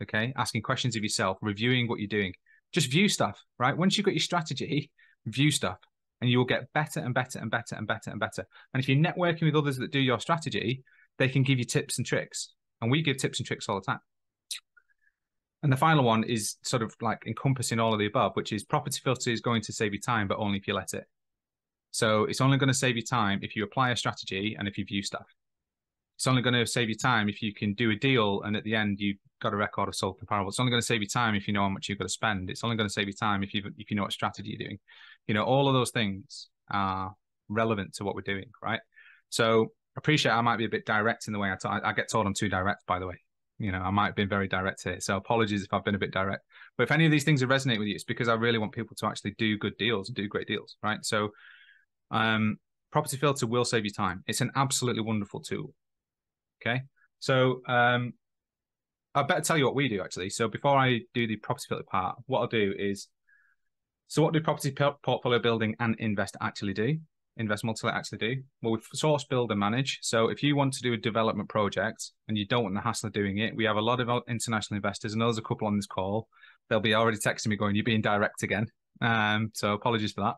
Okay? Asking questions of yourself, reviewing what you're doing. Just view stuff, right? Once you've got your strategy, view stuff, and you will get better and better and better and better and better. And if you're networking with others that do your strategy, they can give you tips and tricks. And we give tips and tricks all the time. And the final one is sort of like encompassing all of the above, which is Property Filter is going to save you time, but only if you let it. So it's only going to save you time if you apply a strategy and if you view stuff. It's only going to save you time if you can do a deal and at the end you've got a record of sold comparable. It's only going to save you time if you know how much you've got to spend. It's only going to save you time if you if you know what strategy you're doing. You know, all of those things are relevant to what we're doing, right? So I appreciate I might be a bit direct in the way I talk. I get told I'm too direct, by the way. You know, I might have been very direct here, so apologies if I've been a bit direct. But if any of these things resonate with you, it's because I really want people to actually do good deals and do great deals, right? So um, Property Filter will save you time. It's an absolutely wonderful tool, okay? So um, I better tell you what we do, actually. So before I do the Property Filter part, what I'll do is, so what do Property Portfolio Building and Invest actually do? Invest Multilet actually do? Well, we source, build and manage. So if you want to do a development project and you don't want the hassle of doing it, we have a lot of international investors, and there's a couple on this call. They'll be already texting me going, you're being direct again. Um, so apologies for that.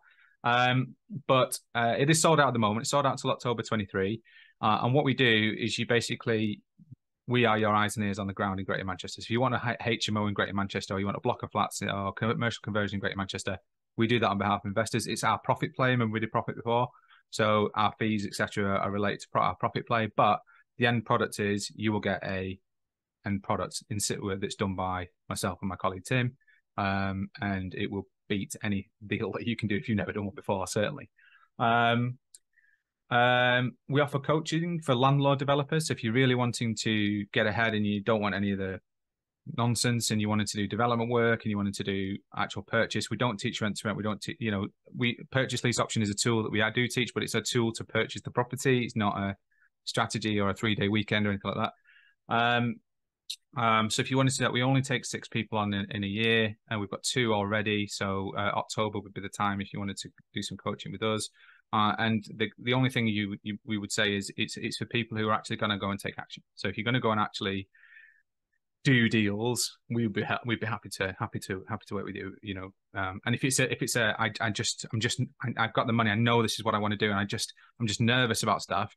Um, but uh, it is sold out at the moment. It's sold out till October twenty-third. Uh, and what we do is you basically, we are your eyes and ears on the ground in Greater Manchester. So if you want a H M O in Greater Manchester, or you want a block of flats or commercial conversion in Greater Manchester, we do that on behalf of investors. It's our profit play, and we did profit before. So our fees, et cetera, are related to our profit play. But the end product is you will get a end product in situ that's done by myself and my colleague Tim. Um, and it will beat any deal that you can do if you've never done one before, certainly. Um, um, we offer coaching for landlord developers. So if you're really wanting to get ahead and you don't want any of the nonsense and you wanted to do development work and you wanted to do actual purchase, we don't teach rent to rent. We don't, you know, we purchase lease option is a tool that we do teach, but it's a tool to purchase the property. It's not a strategy or a three day weekend or anything like that. Um, um, so if you wanted to do that, we only take six people on in, in a year, and we've got two already. So uh, October would be the time if you wanted to do some coaching with us. Uh, and the the only thing you, you we would say is it's it's for people who are actually going to go and take action. So if you're going to go and actually do deals, we'd be ha we'd be happy to happy to happy to work with you, you know. Um, and if it's a, if it's a, I, I just I'm just I, I've got the money. I know this is what I want to do, and I just I'm just nervous about stuff.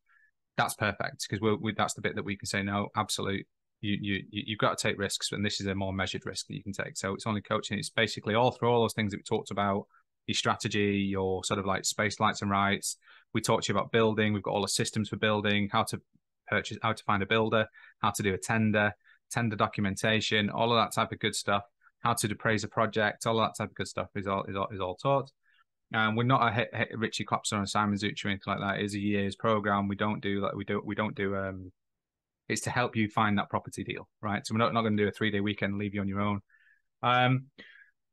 that's perfect, because we're, we, that's the bit that we can say, no, absolute, you, you, you've got to take risks, and this is a more measured risk that you can take. So it's only coaching. It's basically all through all those things that we talked about, your strategy, your sort of like space, lights and rights. We talked to you about building. We've got all the systems for building, how to purchase, how to find a builder, how to do a tender, tender documentation, all of that type of good stuff, how to appraise a project, all of that type of good stuff is all, is all, is all taught. And um, we're not a, a, a Richie Clapson or Simon Zutshi or anything like that. It is a year's program. We don't do like we do we don't do um it's to help you find that property deal, right? So we're not, not going to do a three-day weekend and leave you on your own. Um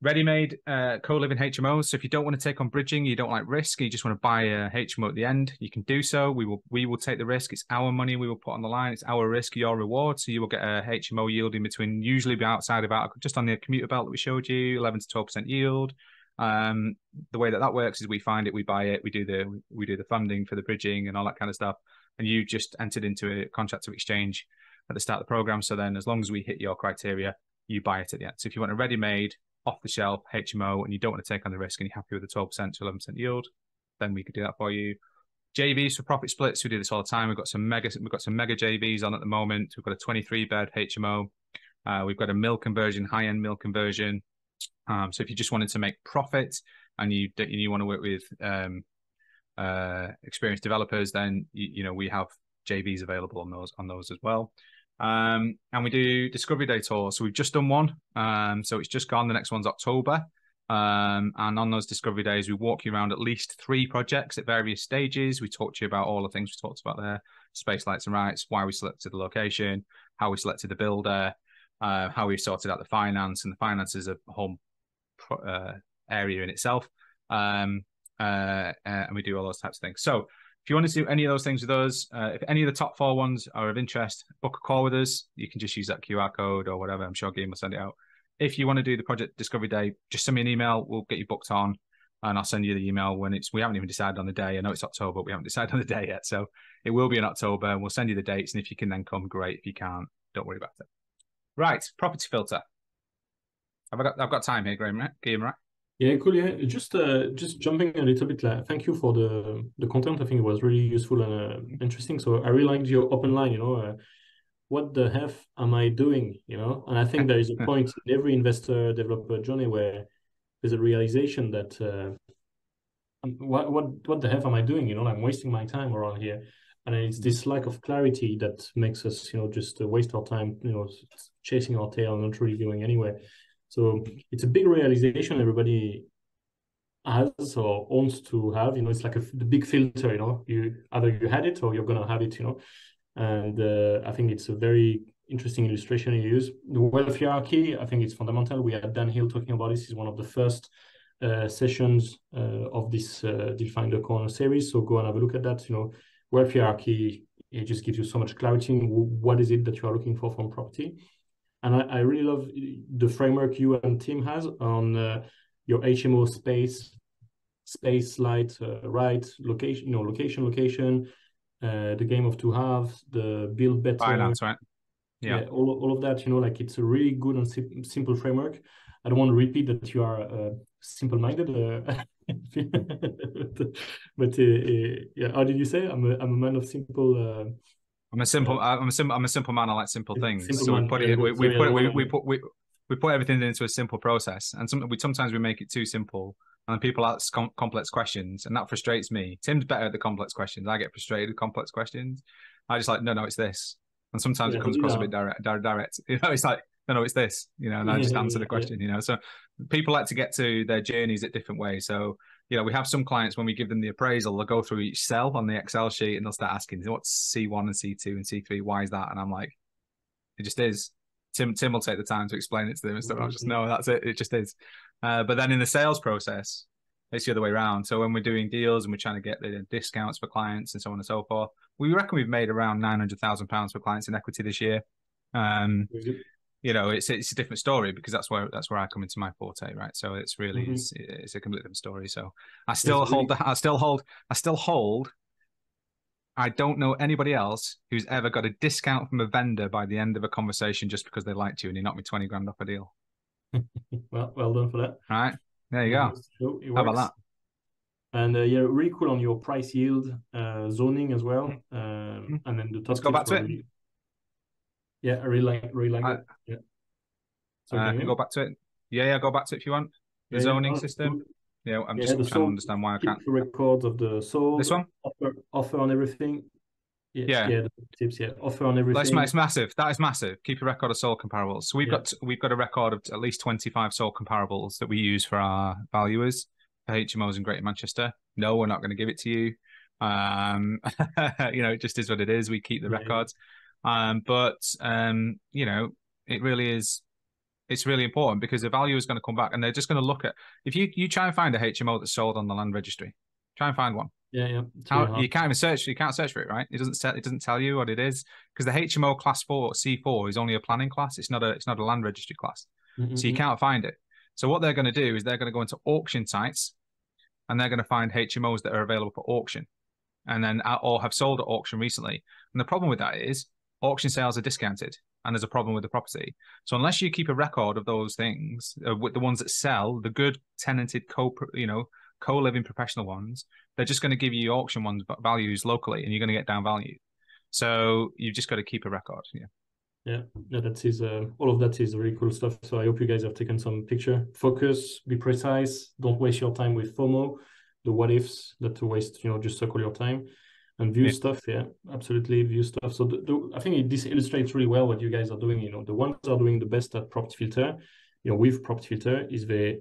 ready-made uh co-living H M Os. So if you don't want to take on bridging, you don't like risk, you just want to buy a H M O at the end, you can do so. We will we will take the risk. It's our money we will put on the line. It's our risk, your reward. So you will get a H M O yield in between, usually be outside about just on the commuter belt that we showed you, eleven to twelve percent yield. Um the way that that works is we find it, we buy it, we do the we do the funding for the bridging and all that kind of stuff, and you just entered into a contract to exchange at the start of the program. So then as long as we hit your criteria, you buy it at the end. So if you want a ready-made off the shelf H M O and you don't want to take on the risk and you're happy with the twelve percent to eleven percent yield, then we could do that for you. J Vs for profit splits, we do this all the time. We've got some mega we've got some mega J Vs on at the moment. We've got a twenty-three bed H M O, uh, we've got a mill conversion, high-end mill conversion. Um, so if you just wanted to make profit and you you want to work with um, uh, experienced developers, then you, you know we have J Vs available on those on those as well. Um, and we do Discovery Day tours. So we've just done one. Um, so it's just gone. The next one's October. Um, and on those Discovery Days, we walk you around at least three projects at various stages. We talk to you about all the things we talked about there: space, lights and rights, why we selected the location, how we selected the builder, uh, how we sorted out the finance, and the finance is a home Uh, area in itself, um, uh, and we do all those types of things. So if you want to do any of those things with us, uh, if any of the top four ones are of interest, book a call with us. You can just use that Q R code or whatever. I'm sure Guillaume will send it out. If you want to do the project Discovery Day, just send me an email. We'll get you booked on, and I'll send you the email when it's, we haven't even decided on the day. I know it's October, but we haven't decided on the day yet. So it will be in October, and we'll send you the dates. And if you can then come, great. If you can't, don't worry about it. Right, property filter. I've got, I've got time here, Graham, right? Game, right? Yeah, cool. Yeah, just uh, just jumping a little bit. Like, thank you for the the content. I think it was really useful and uh, interesting. So I really liked your open line. You know, uh, what the heck am I doing? You know, and I think there is a point in every investor developer journey where there's a realization that uh, what what what the heck am I doing? You know, I'm wasting my time around here, and it's this lack of clarity that makes us, you know, just waste our time, you know, chasing our tail, not really going anywhere. So it's a big realization everybody has or wants to have. You know, it's like a the big filter. You know, you either you had it or you're gonna have it. You know, and uh, I think it's a very interesting illustration you use. The wealth hierarchy, I think it's fundamental. We had Dan Hill talking about this. It's one of the first uh, sessions uh, of this uh, Deal Finder's Corner series. So go and have a look at that. You know, wealth hierarchy. It just gives you so much clarity in what is it that you are looking for from property. And I, I really love the framework you and Tim has on uh, your H M O space, space, light, uh, right, location, you know, location, location, uh, the game of two halves, the build better. Finance, right? Yeah. yeah all, all of that, you know, like it's a really good and sim simple framework. I don't want to repeat that you are uh, simple-minded. Uh, but but uh, yeah, how did you say? I'm a, I'm a man of simple... Uh, I'm a simple. I'm a simple. I'm a simple man. I like simple things. Simple so we put it. We, we put it. We, we put. We, we put everything into a simple process, and some, we sometimes we make it too simple, and people ask com complex questions, and that frustrates me. Tim's better at the complex questions. I get frustrated with complex questions. I just like no, no, it's this, and sometimes yeah, it comes across know. a bit direct, direct. You know, it's like no, no, it's this. You know, and I just answer the question. Yeah. You know, so people like to get to their journeys at different ways. So. You know, we have some clients when we give them the appraisal, they'll go through each cell on the Excel sheet and they'll start asking, what's C one and C two and C three? Why is that? And I'm like, it just is. Tim Tim will take the time to explain it to them and stuff. I'll just, no, that's it. It just is. Uh, but then in the sales process, it's the other way around. So when we're doing deals and we're trying to get the discounts for clients and so on and so forth, we reckon we've made around nine hundred thousand pounds for clients in equity this year. Um, You know, it's it's a different story because that's where that's where I come into my forte, right? So it's really mm-hmm. it's, it's a completely different story. So I still it's hold, really... I still hold, I still hold. I don't know anybody else who's ever got a discount from a vendor by the end of a conversation just because they liked you and you knocked me twenty grand off a deal. well, well done for that. All right, there you go. How about that? And uh, yeah, really cool on your price yield uh, zoning as well. Um, mm-hmm. And then the top. Let's go back to really, it. Yeah, I really like, really like I, it. Yeah. So uh, can you go back to it? Yeah, yeah, go back to it if you want. The yeah, zoning yeah. system. Yeah, I'm yeah, just trying sold, to understand why I can't. The records of the sold. This one? Offer, offer on everything. Yes, yeah. yeah, the tips. Yeah, offer on everything. That's it's massive. That is massive. Keep a record of sold comparables. So we've yeah. got we've got a record of at least twenty-five sold comparables that we use for our valuers for H M Os in Greater Manchester. No, we're not going to give it to you. Um, you know, it just is what it is. We keep the yeah. records, um, but um, you know, it really is. It's really important because the value is going to come back, and they're just going to look at if you you try and find a H M O that's sold on the land registry. Try and find one. Yeah, yeah. How, you can't even search. You can't search for it, right? It doesn't. It doesn't tell you what it is because the H M O class four C four is only a planning class. It's not a. It's not a land registry class, mm-hmm. so you can't find it. So what they're going to do is they're going to go into auction sites, and they're going to find H M Os that are available for auction, and then or have sold at auction recently. And the problem with that is auction sales are discounted, and there's a problem with the property. So unless you keep a record of those things, uh, with the ones that sell, the good tenanted co, you know. co-living professional ones, they're just going to give you auction ones values locally, and you're going to get down value. So you've just got to keep a record. Yeah, yeah, yeah that is uh, all of that is really cool stuff. So I hope you guys have taken some picture. Focus, be precise. Don't waste your time with FOMO, the what ifs that to waste. You know, just circle your time and view yeah. stuff. Yeah, absolutely view stuff. So the, the, I think it, this illustrates really well what you guys are doing. You know, the ones that are doing the best at Property Filter, you know, with Property Filter is they.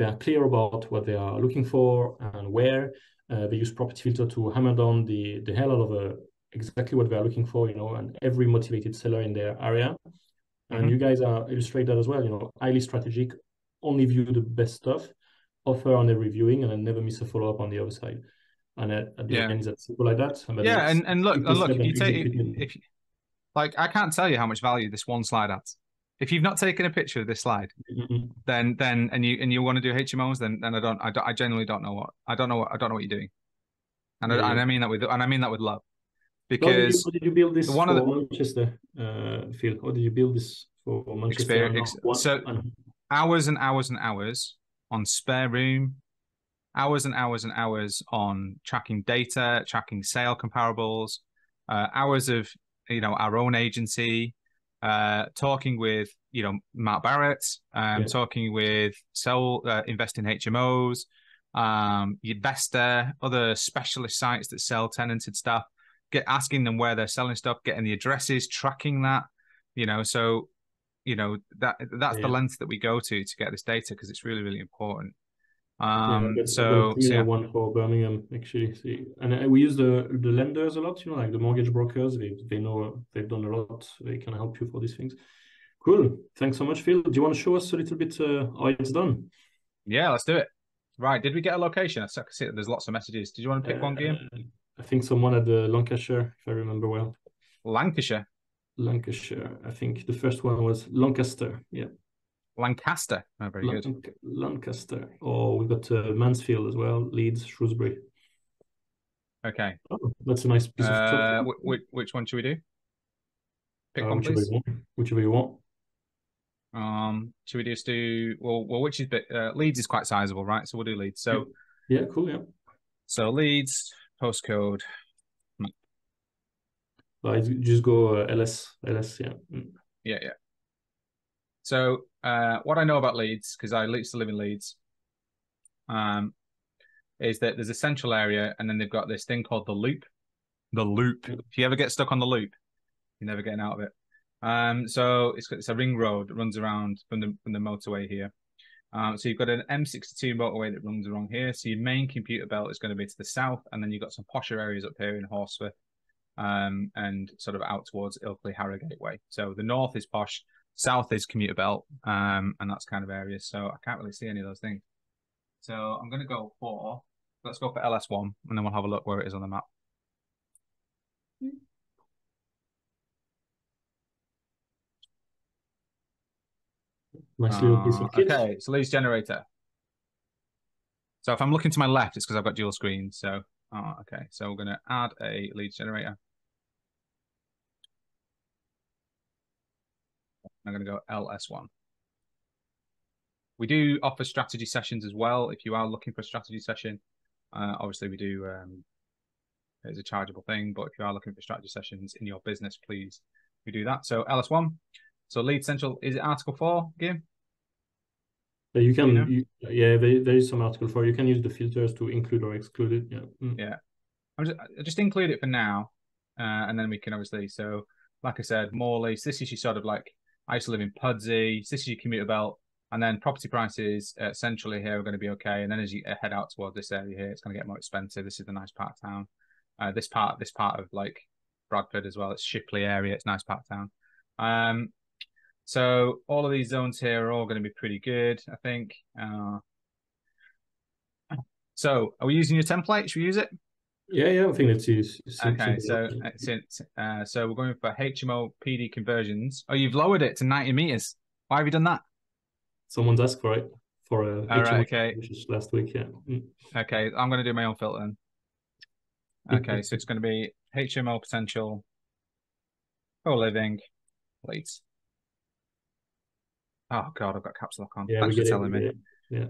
They are clear about what they are looking for and where. Uh, they use Property Filter to hammer down the, the hell out of uh, exactly what they are looking for, you know, and every motivated seller in their area. And mm-hmm. you guys are illustrate that as well, you know, highly strategic, only view the best stuff, offer on every viewing, and then never miss a follow-up on the other side. And at, at the yeah. end, it's simple like that. But yeah, and, and look, look if you take, if, if, like, I can't tell you how much value this one slide adds. If you've not taken a picture of this slide, mm-hmm. then then and you and you want to do H M Os, then then I don't I, don't, I genuinely don't know what I don't know what I don't know what you're doing, and yeah. I, and I mean that with and I mean that with love, because how did, did you build this one for of the, Manchester, uh, Phil? How did you build this for Manchester? Experience, and so and... hours and hours and hours on Spare Room, hours and hours and hours on tracking data, tracking sale comparables, uh, hours of you know our own agency. Uh, talking with you know Matt Barrett, um, yeah. talking with Sell uh, Invest in H M Os, um, Investa, other specialist sites that sell tenanted stuff. Get asking them where they're selling stuff, getting the addresses, tracking that. You know, so you know that that's yeah. the length that we go to to get this data because it's really really important. Um, yeah, so, so yeah. one for Birmingham actually, see. And we use the the lenders a lot, you know, like the mortgage brokers. They they know they've done a lot. They can help you for these things. Cool. Thanks so much, Phil. Do you want to show us a little bit uh, how it's done? Yeah, let's do it. Right. Did we get a location? I can see that there's lots of messages. Did you want to pick uh, one, Guillaume? I think someone at the Lancashire, if I remember well. Lancashire. Lancashire. I think the first one was Lancaster. Yeah. Lancaster, oh, very Lanc good. Lancaster. Oh, we've got uh, Mansfield as well, Leeds, Shrewsbury. Okay. Oh, that's a nice piece uh, of stuff. Which, which one should we do? Pick uh, one, whichever please. You want. Whichever you want. Um, should we just do, well, well which is, bit, uh, Leeds is quite sizable, right? So we'll do Leeds. So yeah, cool, yeah. So Leeds, postcode. But just go uh, L S, L S, yeah. Yeah, yeah. So uh, what I know about Leeds, because I used to live in Leeds, um, is that there's a central area, and then they've got this thing called the loop. The loop. If you ever get stuck on the loop, you're never getting out of it. Um, so it's it's a ring road that runs around from the from the motorway here. Um, so you've got an M sixty-two motorway that runs along here. So your main commuter belt is going to be to the south, and then you've got some posher areas up here in Horsforth, um, and sort of out towards Ilkley, Harrogate way. So the north is posh. South is commuter belt, um, and that's kind of area. So I can't really see any of those things. So I'm going to go for, let's go for L S one, and then we'll have a look where it is on the map. Nice little piece of kit. Okay, so Leeds generator. So if I'm looking to my left, it's because I've got dual screen. So, oh, okay, so we're going to add a Leeds generator. I'm going to go L S one. We do offer strategy sessions as well. If you are looking for a strategy session, Uh, obviously, we do um, it's a chargeable thing, but if you are looking for strategy sessions in your business, please we do that. So L S one, so Leeds Central, is it Article Four, Guillaume? Yeah, you can. You know? you, yeah, there, there is some Article Four. You can use the filters to include or exclude it. Yeah, mm. yeah. I'm just, I just include it for now, uh, and then we can obviously. So, like I said, Morley. So this is your sort of like I used to live in Pudsey. So this is your commuter belt. And then property prices uh, centrally here are going to be okay. And then as you head out towards this area here, it's going to get more expensive. This is the nice part of town. Uh, this part, this part of like Bradford as well. It's Shipley area. It's a nice part of town. Um, so all of these zones here are all going to be pretty good, I think. Uh, so are we using your template? Should we use it? Yeah, yeah, I think that's used. Okay, so since uh, so we're going for H M O P D conversions. Oh, you've lowered it to ninety meters. Why have you done that? Someone's asked for it for a H M O, right, okay. Last week, yeah. Mm. Okay, I'm going to do my own filter then. Okay, so it's going to be H M O potential, co-living, Leeds. Oh God, I've got caps lock on. Yeah, Thanks for telling it, me. It. Yeah.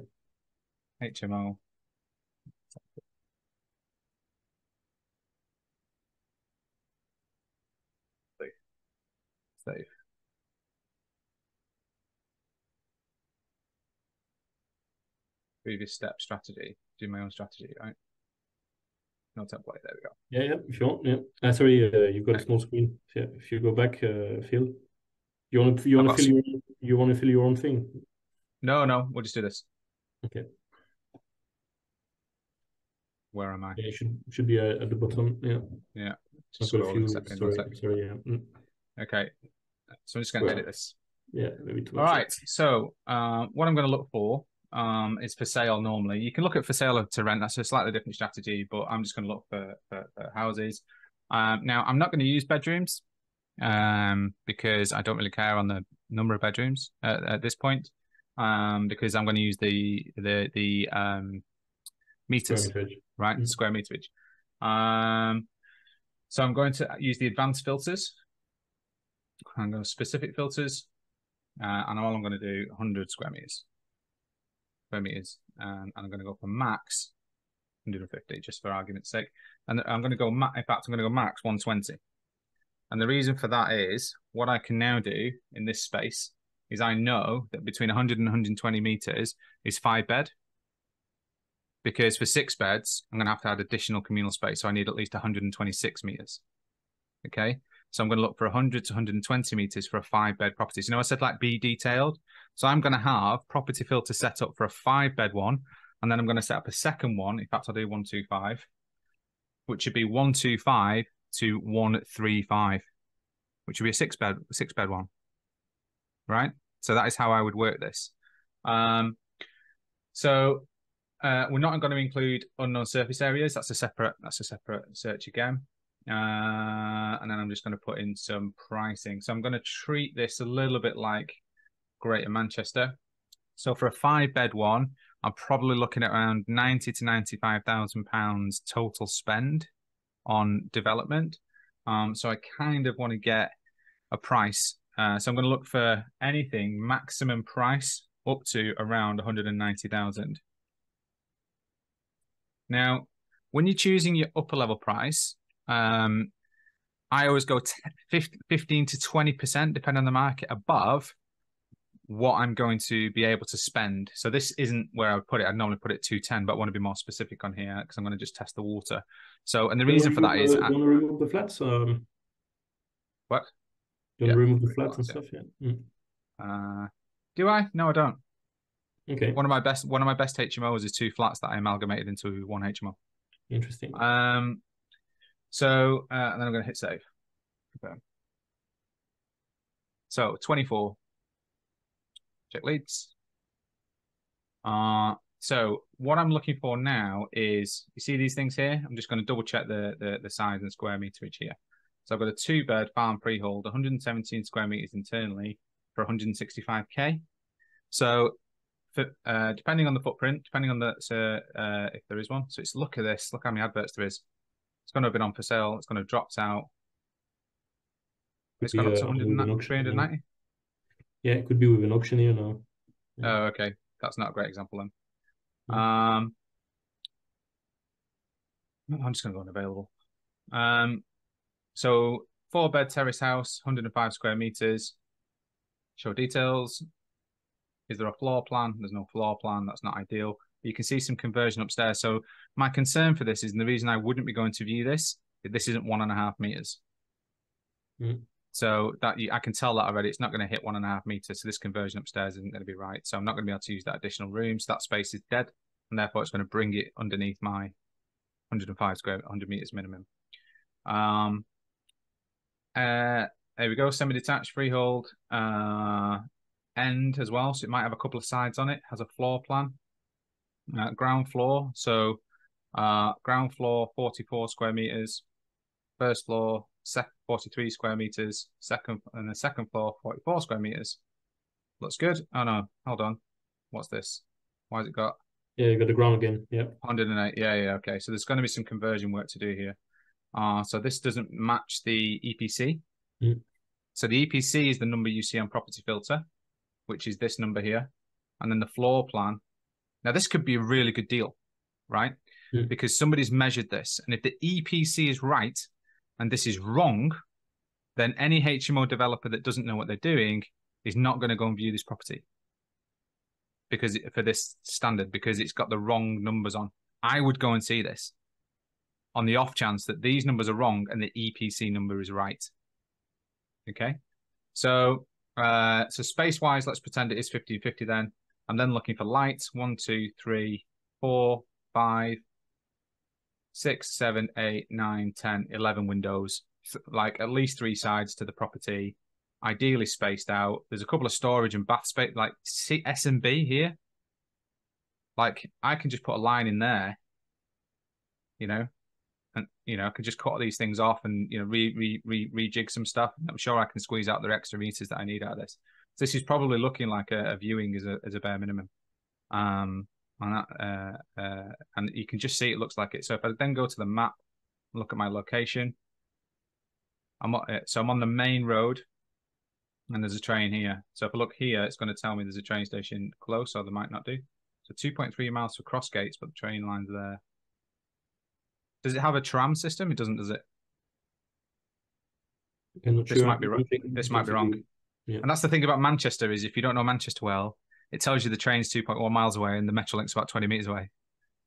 H M O. Save. Previous step strategy. Do my own strategy, right? No template. There we go. Yeah, yeah. If you want, yeah. Uh, sorry, uh, you've got okay. a small screen. Yeah. If you go back, uh, Phil, you want to you want to fill your, you want to fill your own thing. No, no. We'll just do this. Okay. Where am I? Yeah, it should should be uh, at the bottom. Yeah. Yeah. Just I've got a few. Second, sorry, second. sorry. Yeah. Mm. Okay. So I'm just going to edit this. Yeah. Maybe All right. So uh, what I'm going to look for. Um, it's for sale normally. You can look at for sale or to rent. That's a slightly different strategy, but I'm just going to look for, for, for houses. Um, now, I'm not going to use bedrooms um, because I don't really care on the number of bedrooms at, at this point um, because I'm going to use the the the um, meters, square meterage. right? Mm-hmm. Square meterage. Um, so I'm going to use the advanced filters. I'm going to specific filters, uh, and all I'm going to do one hundred square meters. Square meters, um, and I'm going to go for max one hundred fifty, just for argument's sake. And I'm going to go, ma in fact, I'm going to go max one twenty. And the reason for that is what I can now do in this space is I know that between one hundred and one hundred twenty meters is five bed. Because for six beds, I'm going to have to add additional communal space. So I need at least one hundred twenty-six meters. Okay. So I'm going to look for one hundred to one hundred twenty meters for a five-bed property. So, you know, I said like be detailed. So I'm going to have property filter set up for a five-bed one, and then I'm going to set up a second one. In fact, I'll do one two five, which would be one two five to one three five, which would be a six-bed six-bed one, right? So that is how I would work this. Um, so uh, we're not going to include unknown surface areas. That's a separate. That's a separate search again. Uh, and then I'm just going to put in some pricing. So I'm going to treat this a little bit like Greater Manchester. So for a five bed one, I'm probably looking at around ninety to ninety-five thousand pounds total spend on development. Um, so I kind of want to get a price. Uh, so I'm going to look for anything maximum price up to around one hundred ninety thousand. Now, when you're choosing your upper level price, Um, I always go fifteen to twenty percent, depending on the market, above what I'm going to be able to spend. So this isn't where I would put it. I'd normally put it two ten, but I want to be more specific on here because I'm going to just test the water. So, and the reason for that is... Do you want to remove the flats? Um... What? Do you want to remove the flats and stuff? Yeah. Mm. Uh, do I? No, I don't. Okay. One of my best, one of my best H M Os is two flats that I amalgamated into one H M O. Interesting. Um... So, uh, and then I'm going to hit save. Okay. So, twenty-four. Check Leeds. Uh, so, what I'm looking for now is, you see these things here? I'm just going to double check the, the, the size and square meterage here. So, I've got a two-bed farm freehold, one hundred seventeen square meters internally for one hundred sixty-five K. So, for, uh, depending on the footprint, depending on the, so, uh, if there is one. So, it's look at this. Look how many adverts there is. It's going to have been on for sale. It's going to have dropped out. It's gone up to three ninety. Yeah, it could be with an auctioneer now. Yeah. Oh, okay. That's not a great example then. Yeah. Um, I'm just going to go unavailable. Um, so four bed terrace house, one hundred and five square meters. Show details. Is there a floor plan? There's no floor plan. That's not ideal. But you can see some conversion upstairs. So my concern for this is, and the reason I wouldn't be going to view this, if this isn't one and a half meters. Mm-hmm. So that I can tell that already. It's not going to hit one and a half meters. So this conversion upstairs isn't going to be right. So I'm not going to be able to use that additional room. So that space is dead, and therefore it's going to bring it underneath my one hundred and five square, one hundred meters minimum. Um, uh, there we go. Semi-detached freehold uh, end as well. So it might have a couple of sides on it. Has a floor plan, uh, ground floor. So uh, ground floor, forty-four square meters. First floor, forty-three square meters. Second and the second floor, forty-four square meters. Looks good. Oh no, hold on. What's this? Why has it got? Yeah, you got the ground again. Yeah, one hundred and eight. Yeah, yeah. Okay, so there's going to be some conversion work to do here. Uh, so this doesn't match the E P C. Mm. So the E P C is the number you see on Property Filter, which is this number here. And then the floor plan. Now, this could be a really good deal, right? Mm. Because somebody's measured this. And if the E P C is right and this is wrong, then any H M O developer that doesn't know what they're doing is not going to go and view this property because for this standard, because it's got the wrong numbers on. I would go and see this on the off chance that these numbers are wrong and the E P C number is right. Okay, so uh, so space-wise, let's pretend it is fifty fifty then. I'm then looking for lights. One, two, three, four, five, six, seven, eight, nine, ten, eleven windows, like at least three sides to the property, ideally spaced out. There's a couple of storage and bath space, like S and B here. Like I can just put a line in there, you know, and, you know, I could just cut these things off and, you know, re, re, re, rejig some stuff. I'm sure I can squeeze out the extra meters that I need out of this. So this is probably looking like a, a viewing as a, as a bare minimum. Um, and, that, uh, uh, and you can just see it looks like it. So if I then go to the map, look at my location. I'm on, so I'm on the main road and there's a train here. So if I look here, it's going to tell me there's a train station close, or they might not do. So two point three miles for Cross Gates, but the train lines are there. Does it have a tram system? It doesn't, does it? This sure. might be wrong. This might be wrong. Yeah. And that's the thing about Manchester is if you don't know Manchester well, it tells you the train's two point one miles away and the Metrolink's about twenty metres away.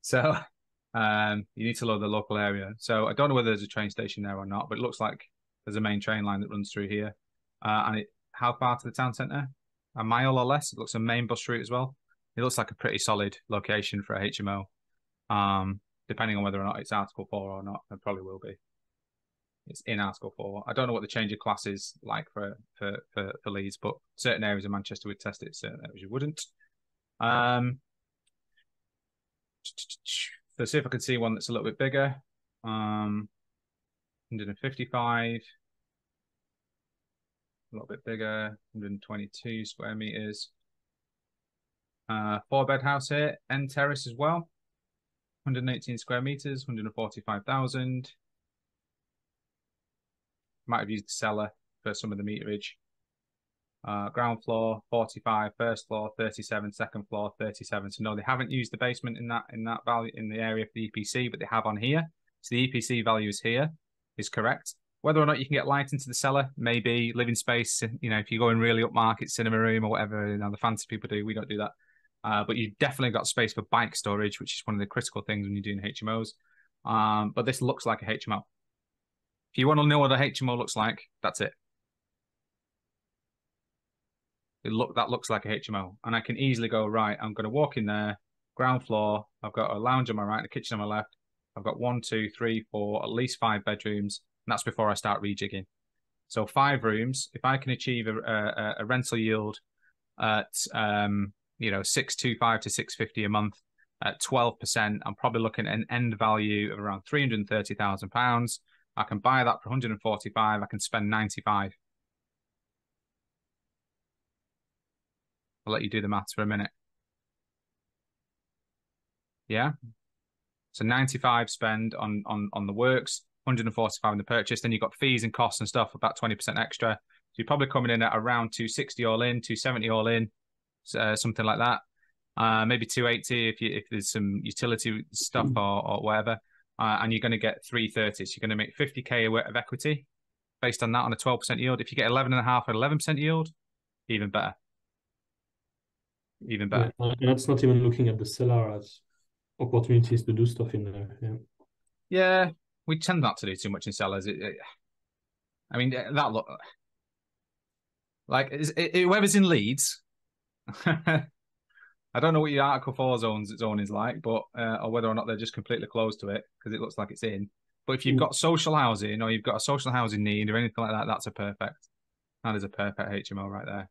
So um, you need to know the local area. So I don't know whether there's a train station there or not, but it looks like there's a main train line that runs through here. Uh, and it, how far to the town centre? A mile or less. It looks a main bus route as well. It looks like a pretty solid location for a H M O. Um, Depending on whether or not it's Article Four or not, it probably will be. It's in Article Four. I don't know what the change of class is like for for for, for Leeds, but certain areas of Manchester would test it, certain areas you wouldn't. Um, let's see if I can see one that's a little bit bigger. Um, one hundred and fifty-five, a little bit bigger, one hundred and twenty-two square meters. Uh, four bed house here, end terrace as well. one hundred and eighteen square meters, one hundred and forty-five thousand. Might have used the cellar for some of the meterage. Uh, ground floor, forty-five, first floor, thirty-seven, second floor, thirty-seven. So no, they haven't used the basement in that in that value in the area for the E P C, but they have on here. So the E P C value is here, is correct. Whether or not you can get light into the cellar, maybe living space. You know, if you go in really upmarket cinema room or whatever, you know, the fancy people do, we don't do that. Uh, but you've definitely got space for bike storage, which is one of the critical things when you're doing H M Os. Um, but this looks like a H M O. If you want to know what a H M O looks like, that's it. It look that looks like a H M O. And I can easily go, right, I'm going to walk in there, ground floor. I've got a lounge on my right, a kitchen on my left. I've got one, two, three, four, at least five bedrooms. And that's before I start rejigging. So five rooms. If I can achieve a, a, a rental yield at... Um, you know, six twenty-five to six fifty a month at twelve percent. I'm probably looking at an end value of around three hundred and thirty thousand pounds. I can buy that for one hundred and forty-five. I can spend ninety-five. I'll let you do the maths for a minute. Yeah. So ninety-five spend on, on, on the works, one hundred and forty-five in the purchase. Then you've got fees and costs and stuff, about twenty percent extra. So you're probably coming in at around two sixty all in, two seventy all in. Uh, something like that, uh, maybe two eighty if you if there's some utility stuff or, or whatever. uh, and you're going to get three thirty. So you're going to make fifty K worth of equity based on that on a twelve percent yield. If you get eleven and a half at eleven percent yield, even better. Even better. Yeah, and that's not even looking at the seller as opportunities to do stuff in there. Yeah. Yeah, we tend not to do too much in sellers. It, it, I mean, that look like it, it, whoever's in Leeds. I don't know what your Article Four zone zone is like, but uh, or whether or not they're just completely closed to it because it looks like it's in. But if you've got social housing or you've got a social housing need or anything like that, that's a perfect. That is a perfect H M O right there.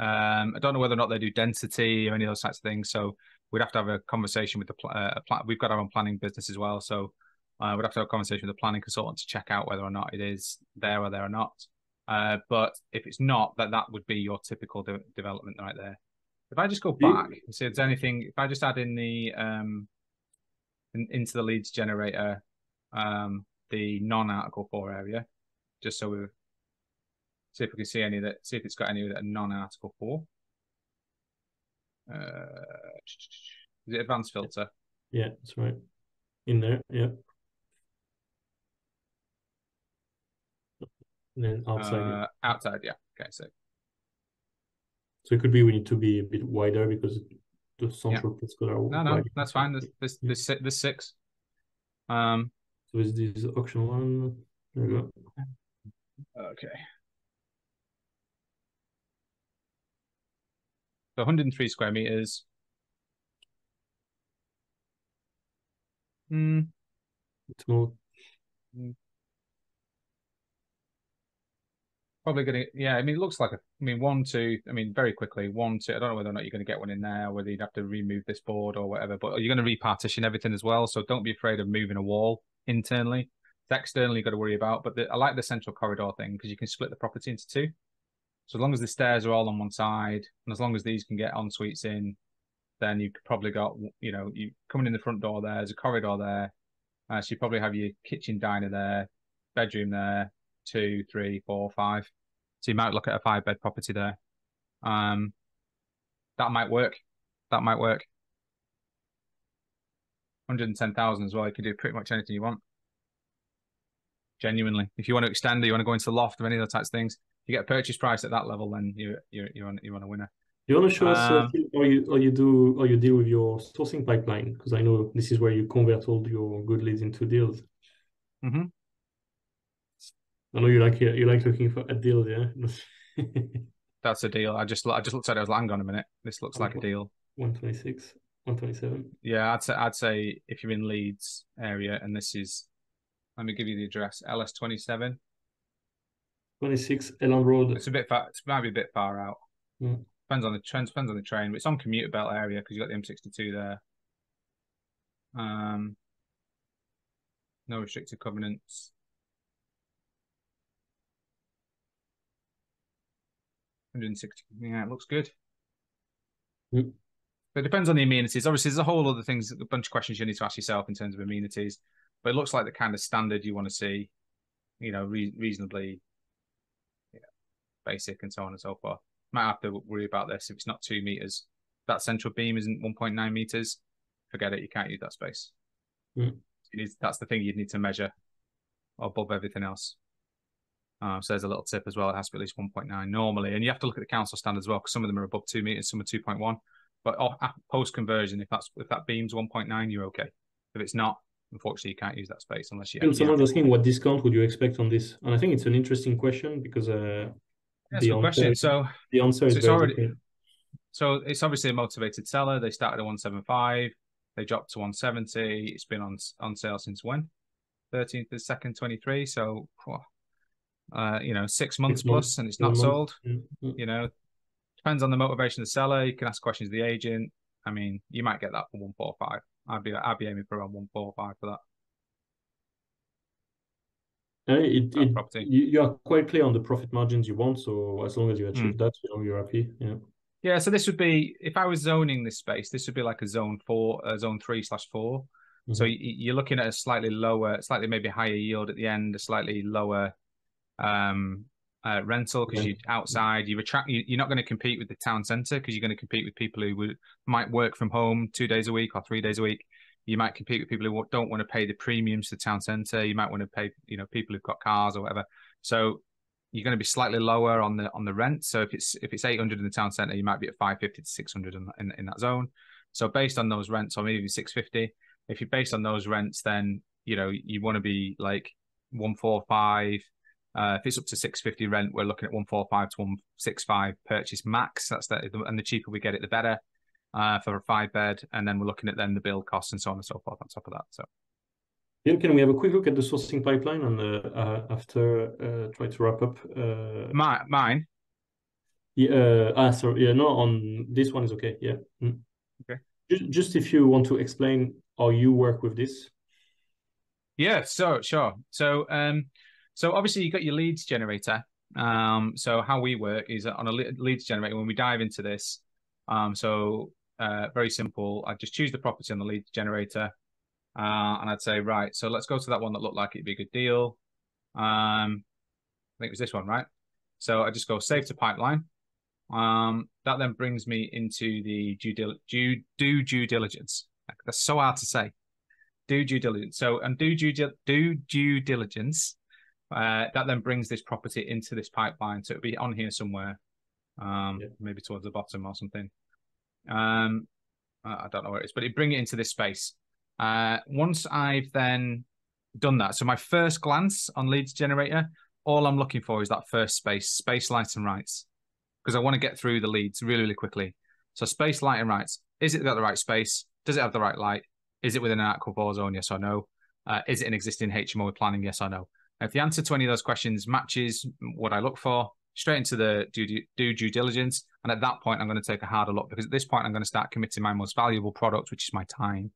Um, I don't know whether or not they do density or any of those types of things. So we'd have to have a conversation with the uh, pl we've got our own planning business as well. So uh, we'd have to have a conversation with the planning consultant to check out whether or not it is there or there or not. Uh, but if it's not, that that would be your typical de development right there. If I just go back and see if there's anything, if I just add in the um, in, into the leads generator, um, the non-Article Four area, just so we see if we can see any that, see if it's got any that are non-Article Four. Uh, is it advanced filter? Yeah, that's right. In there, yeah. And then outside, uh, yeah. Outside, yeah. Okay, so. So it could be we need to be a bit wider because the central yeah. postcode are no, no, wider. That's fine. There's this this yeah. this six. Um. So is this auction one? There we go. Okay. So one hundred and three square meters. Hmm. It's more. Mm. Probably going to, yeah, I mean, it looks like, a, I mean, one, two, I mean, very quickly, one, two, I don't know whether or not you're going to get one in there, whether you'd have to remove this board or whatever, but you're going to repartition everything as well, so don't be afraid of moving a wall internally. It's externally you've got to worry about, but the, I like the central corridor thing because you can split the property into two. So as long as the stairs are all on one side, and as long as these can get en suites in, then you've probably got, you know, you coming in the front door there, there's a corridor there, uh, so you probably have your kitchen diner there, bedroom there, two, three, four, five. So you might look at a five bed property there. Um, that might work. That might work. one hundred and ten thousand as well. You can do pretty much anything you want. Genuinely, if you want to extend it, you want to go into the loft or any of those types of things. If you get a purchase price at that level, then you're you're you're on you're on a winner. Do you want to show um, us how you how you do how you deal with your sourcing pipeline? Because I know this is where you convert all your good leads into deals. Mm-hmm. I know you like you like looking for a deal, yeah. That's a deal. I just I just looked at it. I was like, hang on a minute. This looks like a deal. One twenty six, one twenty seven. Yeah, I'd say I'd say if you're in Leeds area, and this is, let me give you the address, L S twenty seven. Twenty six Elland Road. It's a bit far. It might be a bit far out. Yeah. Depends on the train. Depends on the train. But it's on commuter belt area because you 've got the M sixty-two there. Um, no restricted covenants. one hundred and sixty. Yeah, it looks good. Yep. But it depends on the amenities. Obviously, there's a whole other things, a bunch of questions you need to ask yourself in terms of amenities. But it looks like the kind of standard you want to see, you know, re reasonably yeah, basic and so on and so forth. Might have to worry about this if it's not two meters. That central beam isn't one point nine meters. Forget it. You can't use that space. Yep. It is, that's the thing you'd need to measure above everything else. Uh, so there's a little tip as well. It has to be at least one point nine normally. And you have to look at the council standard as well, because some of them are above two meters, some are two point one. But off, post conversion, if that's if that beam's one point nine, you're okay. If it's not, unfortunately, you can't use that space unless you. And someone's asking, what discount would you expect on this? And I think it's an interesting question because uh, that's the question. So the answer is so it's already. Okay. So it's obviously a motivated seller. They started at one seventy-five, they dropped to one seventy. It's been on on sale since when? thirteenth of the second, twenty-three. So. Oh, Uh, you know, six months plus, and it's not sold. You know, depends on the motivation of the seller. You can ask questions of the agent. I mean, you might get that for one four five. I'd be, I'd be aiming for around one four five for that. It, that it, property. You, you are quite clear on the profit margins you want, so as long as you achieve mm. that, you know, you're happy. Yeah. Yeah. So this would be, if I was zoning this space, this would be like a zone four, uh, zone three slash four. Mm-hmm. So you're looking at a slightly lower, slightly maybe higher yield at the end, a slightly lower. Um, uh, rental because yeah. you're outside, you're, attract, you're not going to compete with the town centre because you're going to compete with people who would, might work from home two days a week or three days a week. You might compete with people who don't want to pay the premiums to town centre. You might want to pay, you know, people who've got cars or whatever. So you're going to be slightly lower on the on the rent. So if it's if it's eight hundred in the town centre, you might be at five fifty to six hundred in, in in that zone. So based on those rents, or maybe six fifty. If you're based on those rents, then you know you want to be like one forty-five. Uh, if it's up to six fifty rent, we're looking at one forty-five to one sixty-five purchase max. That's that, and the cheaper we get it, the better. Uh, for a five bed, and then we're looking at then the build costs and so on and so forth on top of that. So, Ian, can we have a quick look at the sourcing pipeline and uh, uh, after uh, try to wrap up? Uh... My, mine. Yeah. Uh, ah, sorry. Yeah. No, on this one is okay. Yeah. Mm. Okay. Just, just if you want to explain how you work with this. Yeah. So sure. So um, so obviously you got your leads generator. Um, so how we work is on a leads generator. When we dive into this, um, so. Uh, very simple. I just choose the property on the lead generator, uh, and I'd say, right, so let's go to that one that looked like it'd be a good deal. Um, I think it was this one, right? So I just go save to pipeline. Um, that then brings me into the due dil due, do due diligence. That's so hard to say. Do due diligence. So and do due do due diligence. Uh, that then brings this property into this pipeline. So it'll be on here somewhere, um, yeah. Maybe towards the bottom or something. um I don't know where it is, but it bring it into this space. Uh once I've then done that, so my first glance on leads generator, all I'm looking for is that first space, space light and rights, because I want to get through the leads really, really quickly. So space, light and rights. Is it got the right space? Does it have the right light? Is it within an Article Four zone? Yes or no? Uh, is it an existing H M O planning? Yes or no? Now, if the answer to any of those questions matches what I look for, straight into the do, do, do due diligence. And at that point, I'm going to take a harder look, because at this point, I'm going to start committing my most valuable product, which is my time.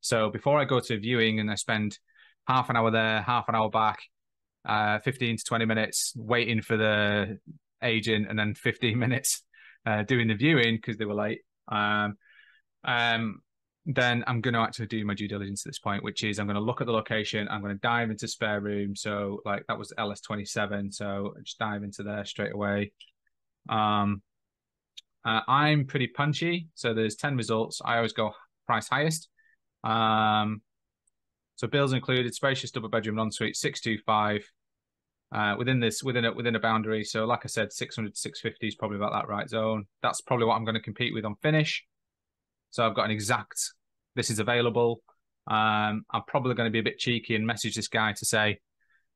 So before I go to viewing and I spend half an hour there, half an hour back, uh, fifteen to twenty minutes waiting for the agent, and then fifteen minutes uh, doing the viewing because they were late, um, um, then I'm going to actually do my due diligence at this point, which is I'm going to look at the location. I'm going to dive into Spare Room. So like that was L S twenty-seven. So I just dive into there straight away. Um, uh, I'm pretty punchy. So there's ten results. I always go price highest. Um, so bills included, spacious double bedroom ensuite, six two five, uh, within this, within a, within a boundary. So like I said, six hundred to six fifty is probably about that right zone. That's probably what I'm going to compete with on finish. So I've got an exact, this is available. Um, I'm probably going to be a bit cheeky and message this guy to say,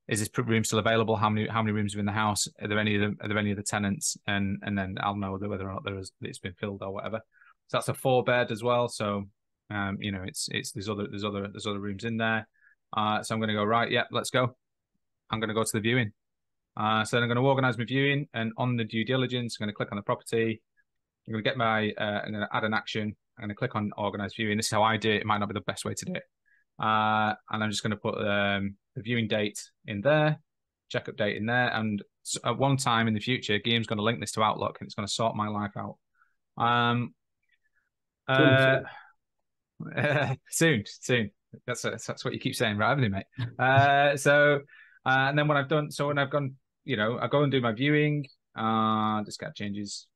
is this room still available? How many how many rooms are in the house? Are there any of the, are there any of the tenants? And and then I'll know whether or not there is, it's been filled or whatever. So that's a four bed as well. So um, you know, it's it's there's other there's other there's other rooms in there. Uh, so I'm going to go right. Yep, yeah, let's go. I'm going to go to the viewing. Uh, so then I'm going to organize my viewing, and on the due diligence, I'm going to click on the property. I'm going to get my. Uh, I'm going to add an action. I'm going to click on organize viewing. This is how I do it. It might not be the best way to do it. Uh, and I'm just going to put um, the viewing date in there, checkup date in there. And so at one time in the future, Guillaume's going to link this to Outlook, and it's going to sort my life out. Um, uh, uh, soon, soon. That's that's what you keep saying, right, haven't you, mate? Uh, so, uh, and then when I've done, so when I've gone, you know, I go and do my viewing, uh, discard changes.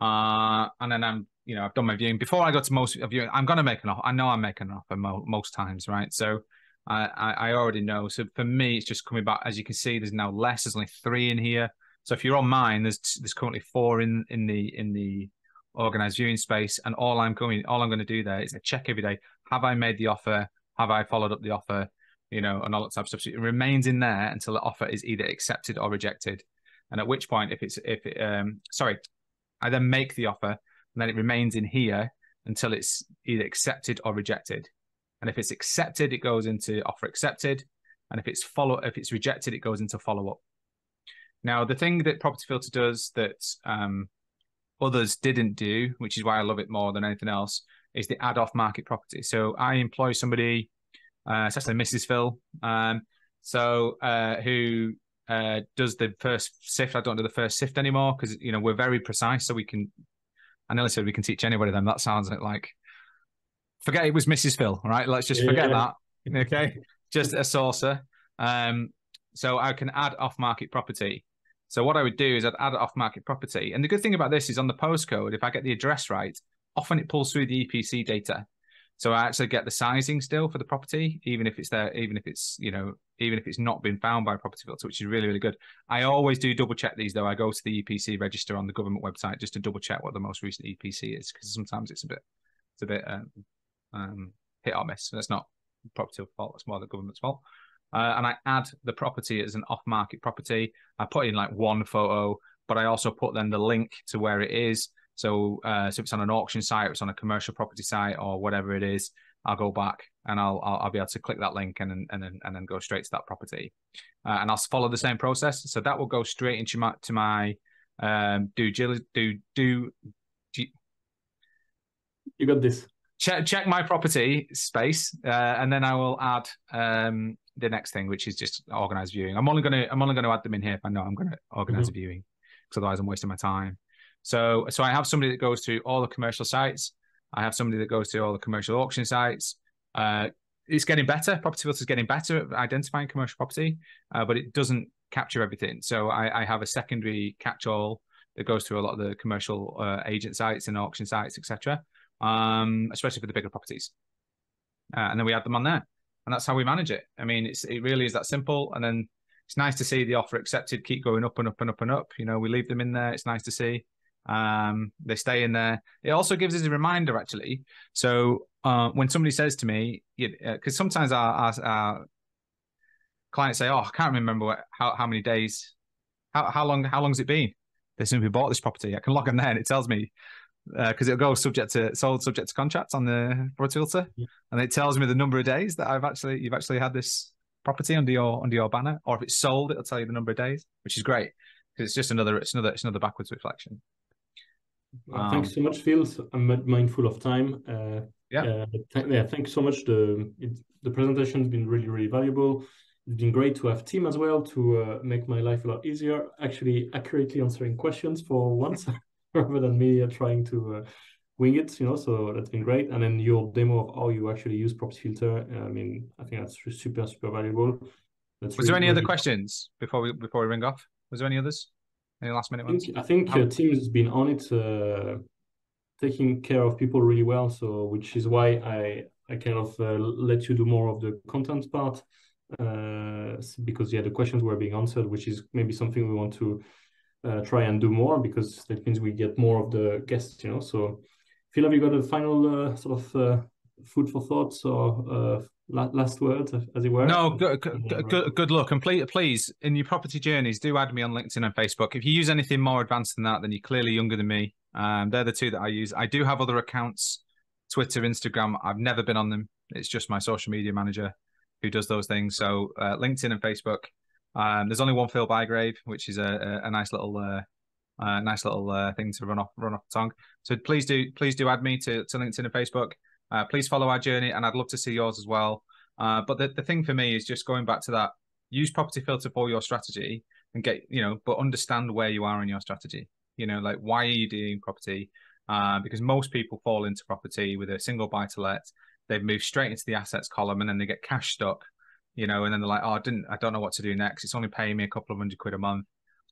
Uh, and then I'm, you know, I've done my viewing. Before I go to most viewing, I'm going to make an offer. I know I'm making an offer mo most times, right? So I, I, I already know. So for me, it's just coming back. As you can see, there's now less. There's only three in here. So if you're on mine, there's there's currently four in in the in the organized viewing space. And all I'm going, all I'm going to do there is I check every day. Have I made the offer? Have I followed up the offer? You know, and all that type of stuff. So it remains in there until the offer is either accepted or rejected. And at which point, if it's if it, um sorry. I then make the offer, and then it remains in here until it's either accepted or rejected. And if it's accepted, it goes into offer accepted. And if it's follow, if it's rejected, it goes into follow up. Now, the thing that Property Filter does that um, others didn't do, which is why I love it more than anything else, is the add off market property. So I employ somebody, uh, it's actually Missus Phil, um, so uh, who. Uh, does the first sift. I don't do the first sift anymore because, you know, we're very precise, so we can, I nearly said we can teach anybody them. That sounds like, forget it was Missus Phil, right? Let's just forget yeah. that, okay? Just a saucer. Um, so I can add off-market property. So what I would do is I'd add off-market property. And the good thing about this is on the postcode, if I get the address right, often it pulls through the E P C data. So I actually get the sizing still for the property, even if it's there, even if it's, you know, even if it's not been found by a property filter, which is really, really good. I always do double check these though. I go to the E P C register on the government website just to double check what the most recent E P C is, because sometimes it's a bit, it's a bit um, um, hit or miss. That's not property fault, it's more the government's fault. Uh, and I add the property as an off-market property. I put in like one photo, but I also put then the link to where it is. So, uh, so if it's on an auction site, or it's on a commercial property site, or whatever it is, I'll go back and I'll I'll, I'll be able to click that link and and then and then go straight to that property, uh, and I'll follow the same process. So that will go straight into my to my um, due diligence. Do do you got this? Check check my property space, uh, and then I will add um, the next thing, which is just organized viewing. I'm only gonna I'm only gonna add them in here if I know I'm gonna organize mm-hmm. a viewing, because otherwise I'm wasting my time. So, so I have somebody that goes to all the commercial sites. I have somebody that goes to all the commercial auction sites. Uh, it's getting better. Property Filter is getting better at identifying commercial property, uh, but it doesn't capture everything. So I, I have a secondary catch-all that goes to a lot of the commercial uh, agent sites and auction sites, et cetera, um, especially for the bigger properties. Uh, and then we add them on there, and that's how we manage it. I mean, it's, it really is that simple. And then it's nice to see the offer accepted keep going up and up and up and up. You know, we leave them in there. It's nice to see. Um, they stay in there. It also gives us a reminder, actually. So uh, when somebody says to me, because yeah, uh, sometimes our, our, our clients say, "Oh, I can't remember what, how how many days, how how long how long has it been? They simply bought this property." I can log in there and it tells me, because uh, it'll go subject to sold, subject to contract on the property filter, yeah. and it tells me the number of days that I've actually you've actually had this property under your under your banner, or if it's sold, it'll tell you the number of days, which is great, because it's just another it's another it's another backwards reflection. Well, thanks so much, Phil. I'm mindful of time. Uh, yeah. Uh, th yeah. Thanks so much. The it, the presentation's been really, really valuable. It's been great to have Tim as well to uh, make my life a lot easier. Actually, accurately answering questions for once, rather than me trying to uh, wing it. You know, so that's been great. And then your demo of how you actually use Property Filter. I mean, I think that's super, super valuable. That's Was really there any valuable. Other questions before we before we ring off? Was there any others? Any last minute ones? I think uh, Tim has been on it, uh, taking care of people really well. So, which is why I I kind of uh, let you do more of the content part, uh, because yeah, the questions were being answered, which is maybe something we want to uh, try and do more, because that means we get more of the guests, you know. So, Phil, have you got a final uh, sort of uh, food for thoughts or uh, last words, as it were? No, good, good, good luck. And please, please, in your property journeys, do add me on LinkedIn and Facebook. If you use anything more advanced than that, then you're clearly younger than me. Um, they're the two that I use. I do have other accounts, Twitter, Instagram. I've never been on them. It's just my social media manager who does those things. So uh, LinkedIn and Facebook. Um, there's only one Phil Bygrave, which is a, a nice little... Uh, uh, nice little uh, thing to run off, run off the tongue. So please do, please do add me to, to LinkedIn and Facebook. Uh, please follow our journey, and I'd love to see yours as well. Uh, but the, the thing for me is just going back to that: use Property Filter for your strategy, and get you know, but understand where you are in your strategy. You know, like why are you doing property? Uh, because most people fall into property with a single buy-to-let. They've moved straight into the assets column, and then they get cash stuck. You know, and then they're like, "Oh, I didn't, I don't know what to do next. It's only paying me a couple of hundred quid a month.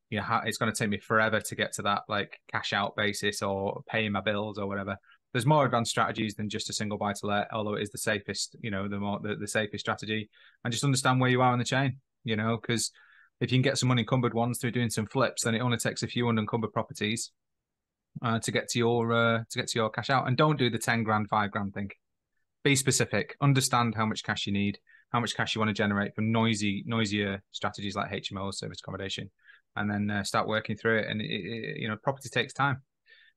You know, it's going to take me forever to get to that like cash out basis or paying my bills or whatever." There's more advanced strategies than just a single buy-to-let, although it is the safest, you know, the more the, the safest strategy. And just understand where you are in the chain, you know, because if you can get some unencumbered ones through doing some flips, then it only takes a few unencumbered properties uh, to get to your uh, to get to your cash out. And don't do the ten grand, five grand thing. Be specific. Understand how much cash you need, how much cash you want to generate from noisy, noisier strategies like H M O, service accommodation, and then uh, start working through it. And it, it, you know, property takes time.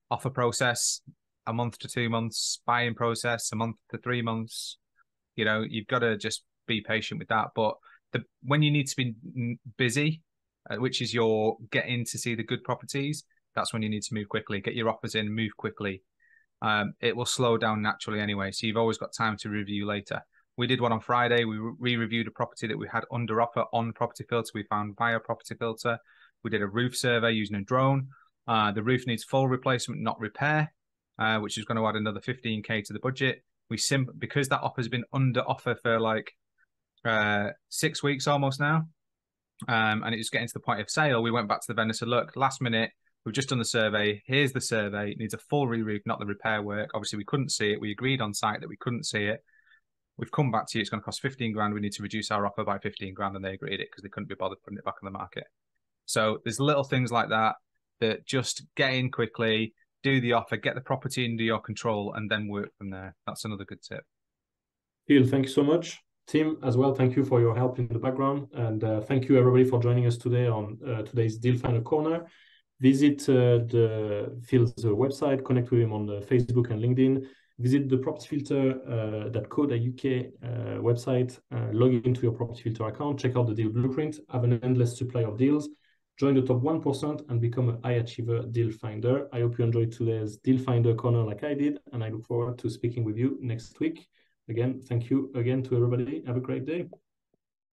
Offer process. A month to two months, buying process, a month to three months. You know, you've got to just be patient with that. But the, when you need to be busy, uh, which is your getting to see the good properties, that's when you need to move quickly. Get your offers in, move quickly. Um, it will slow down naturally anyway. So you've always got time to review later. We did one on Friday. We re-reviewed a property that we had under offer on Property Filter. We found via Property Filter. We did a roof survey using a drone. Uh, the roof needs full replacement, not repair. Uh, which is going to add another fifteen K to the budget. We sim because that offer has been under offer for like uh, six weeks almost now, um, and it was getting to the point of sale. We went back to the vendor and said, "Look, last minute, We've just done the survey. Here's the survey. It needs a full re-roof, not the repair work. Obviously, we couldn't see it. We agreed on site that we couldn't see it. We've come back to you. It's going to cost fifteen grand. We need to reduce our offer by fifteen grand. And they agreed it because they couldn't be bothered putting it back on the market. So there's little things like that that just get in quickly, do the offer, get the property under your control, and then work from there. That's another good tip. Phil, thank you so much. Tim, as well, thank you for your help in the background. And uh, thank you, everybody, for joining us today on uh, today's Deal Finder Corner. Visit uh, the Phil's uh, website, connect with him on uh, Facebook and LinkedIn. Visit the property filter dot co dot U K uh, website, uh, log into your Property Filter account, check out the Deal Blueprint, have an endless supply of deals, join the top one percent and become a high achiever deal finder. I hope you enjoyed today's Deal Finder Corner like I did, and I look forward to speaking with you next week. Again, thank you again to everybody. Have a great day.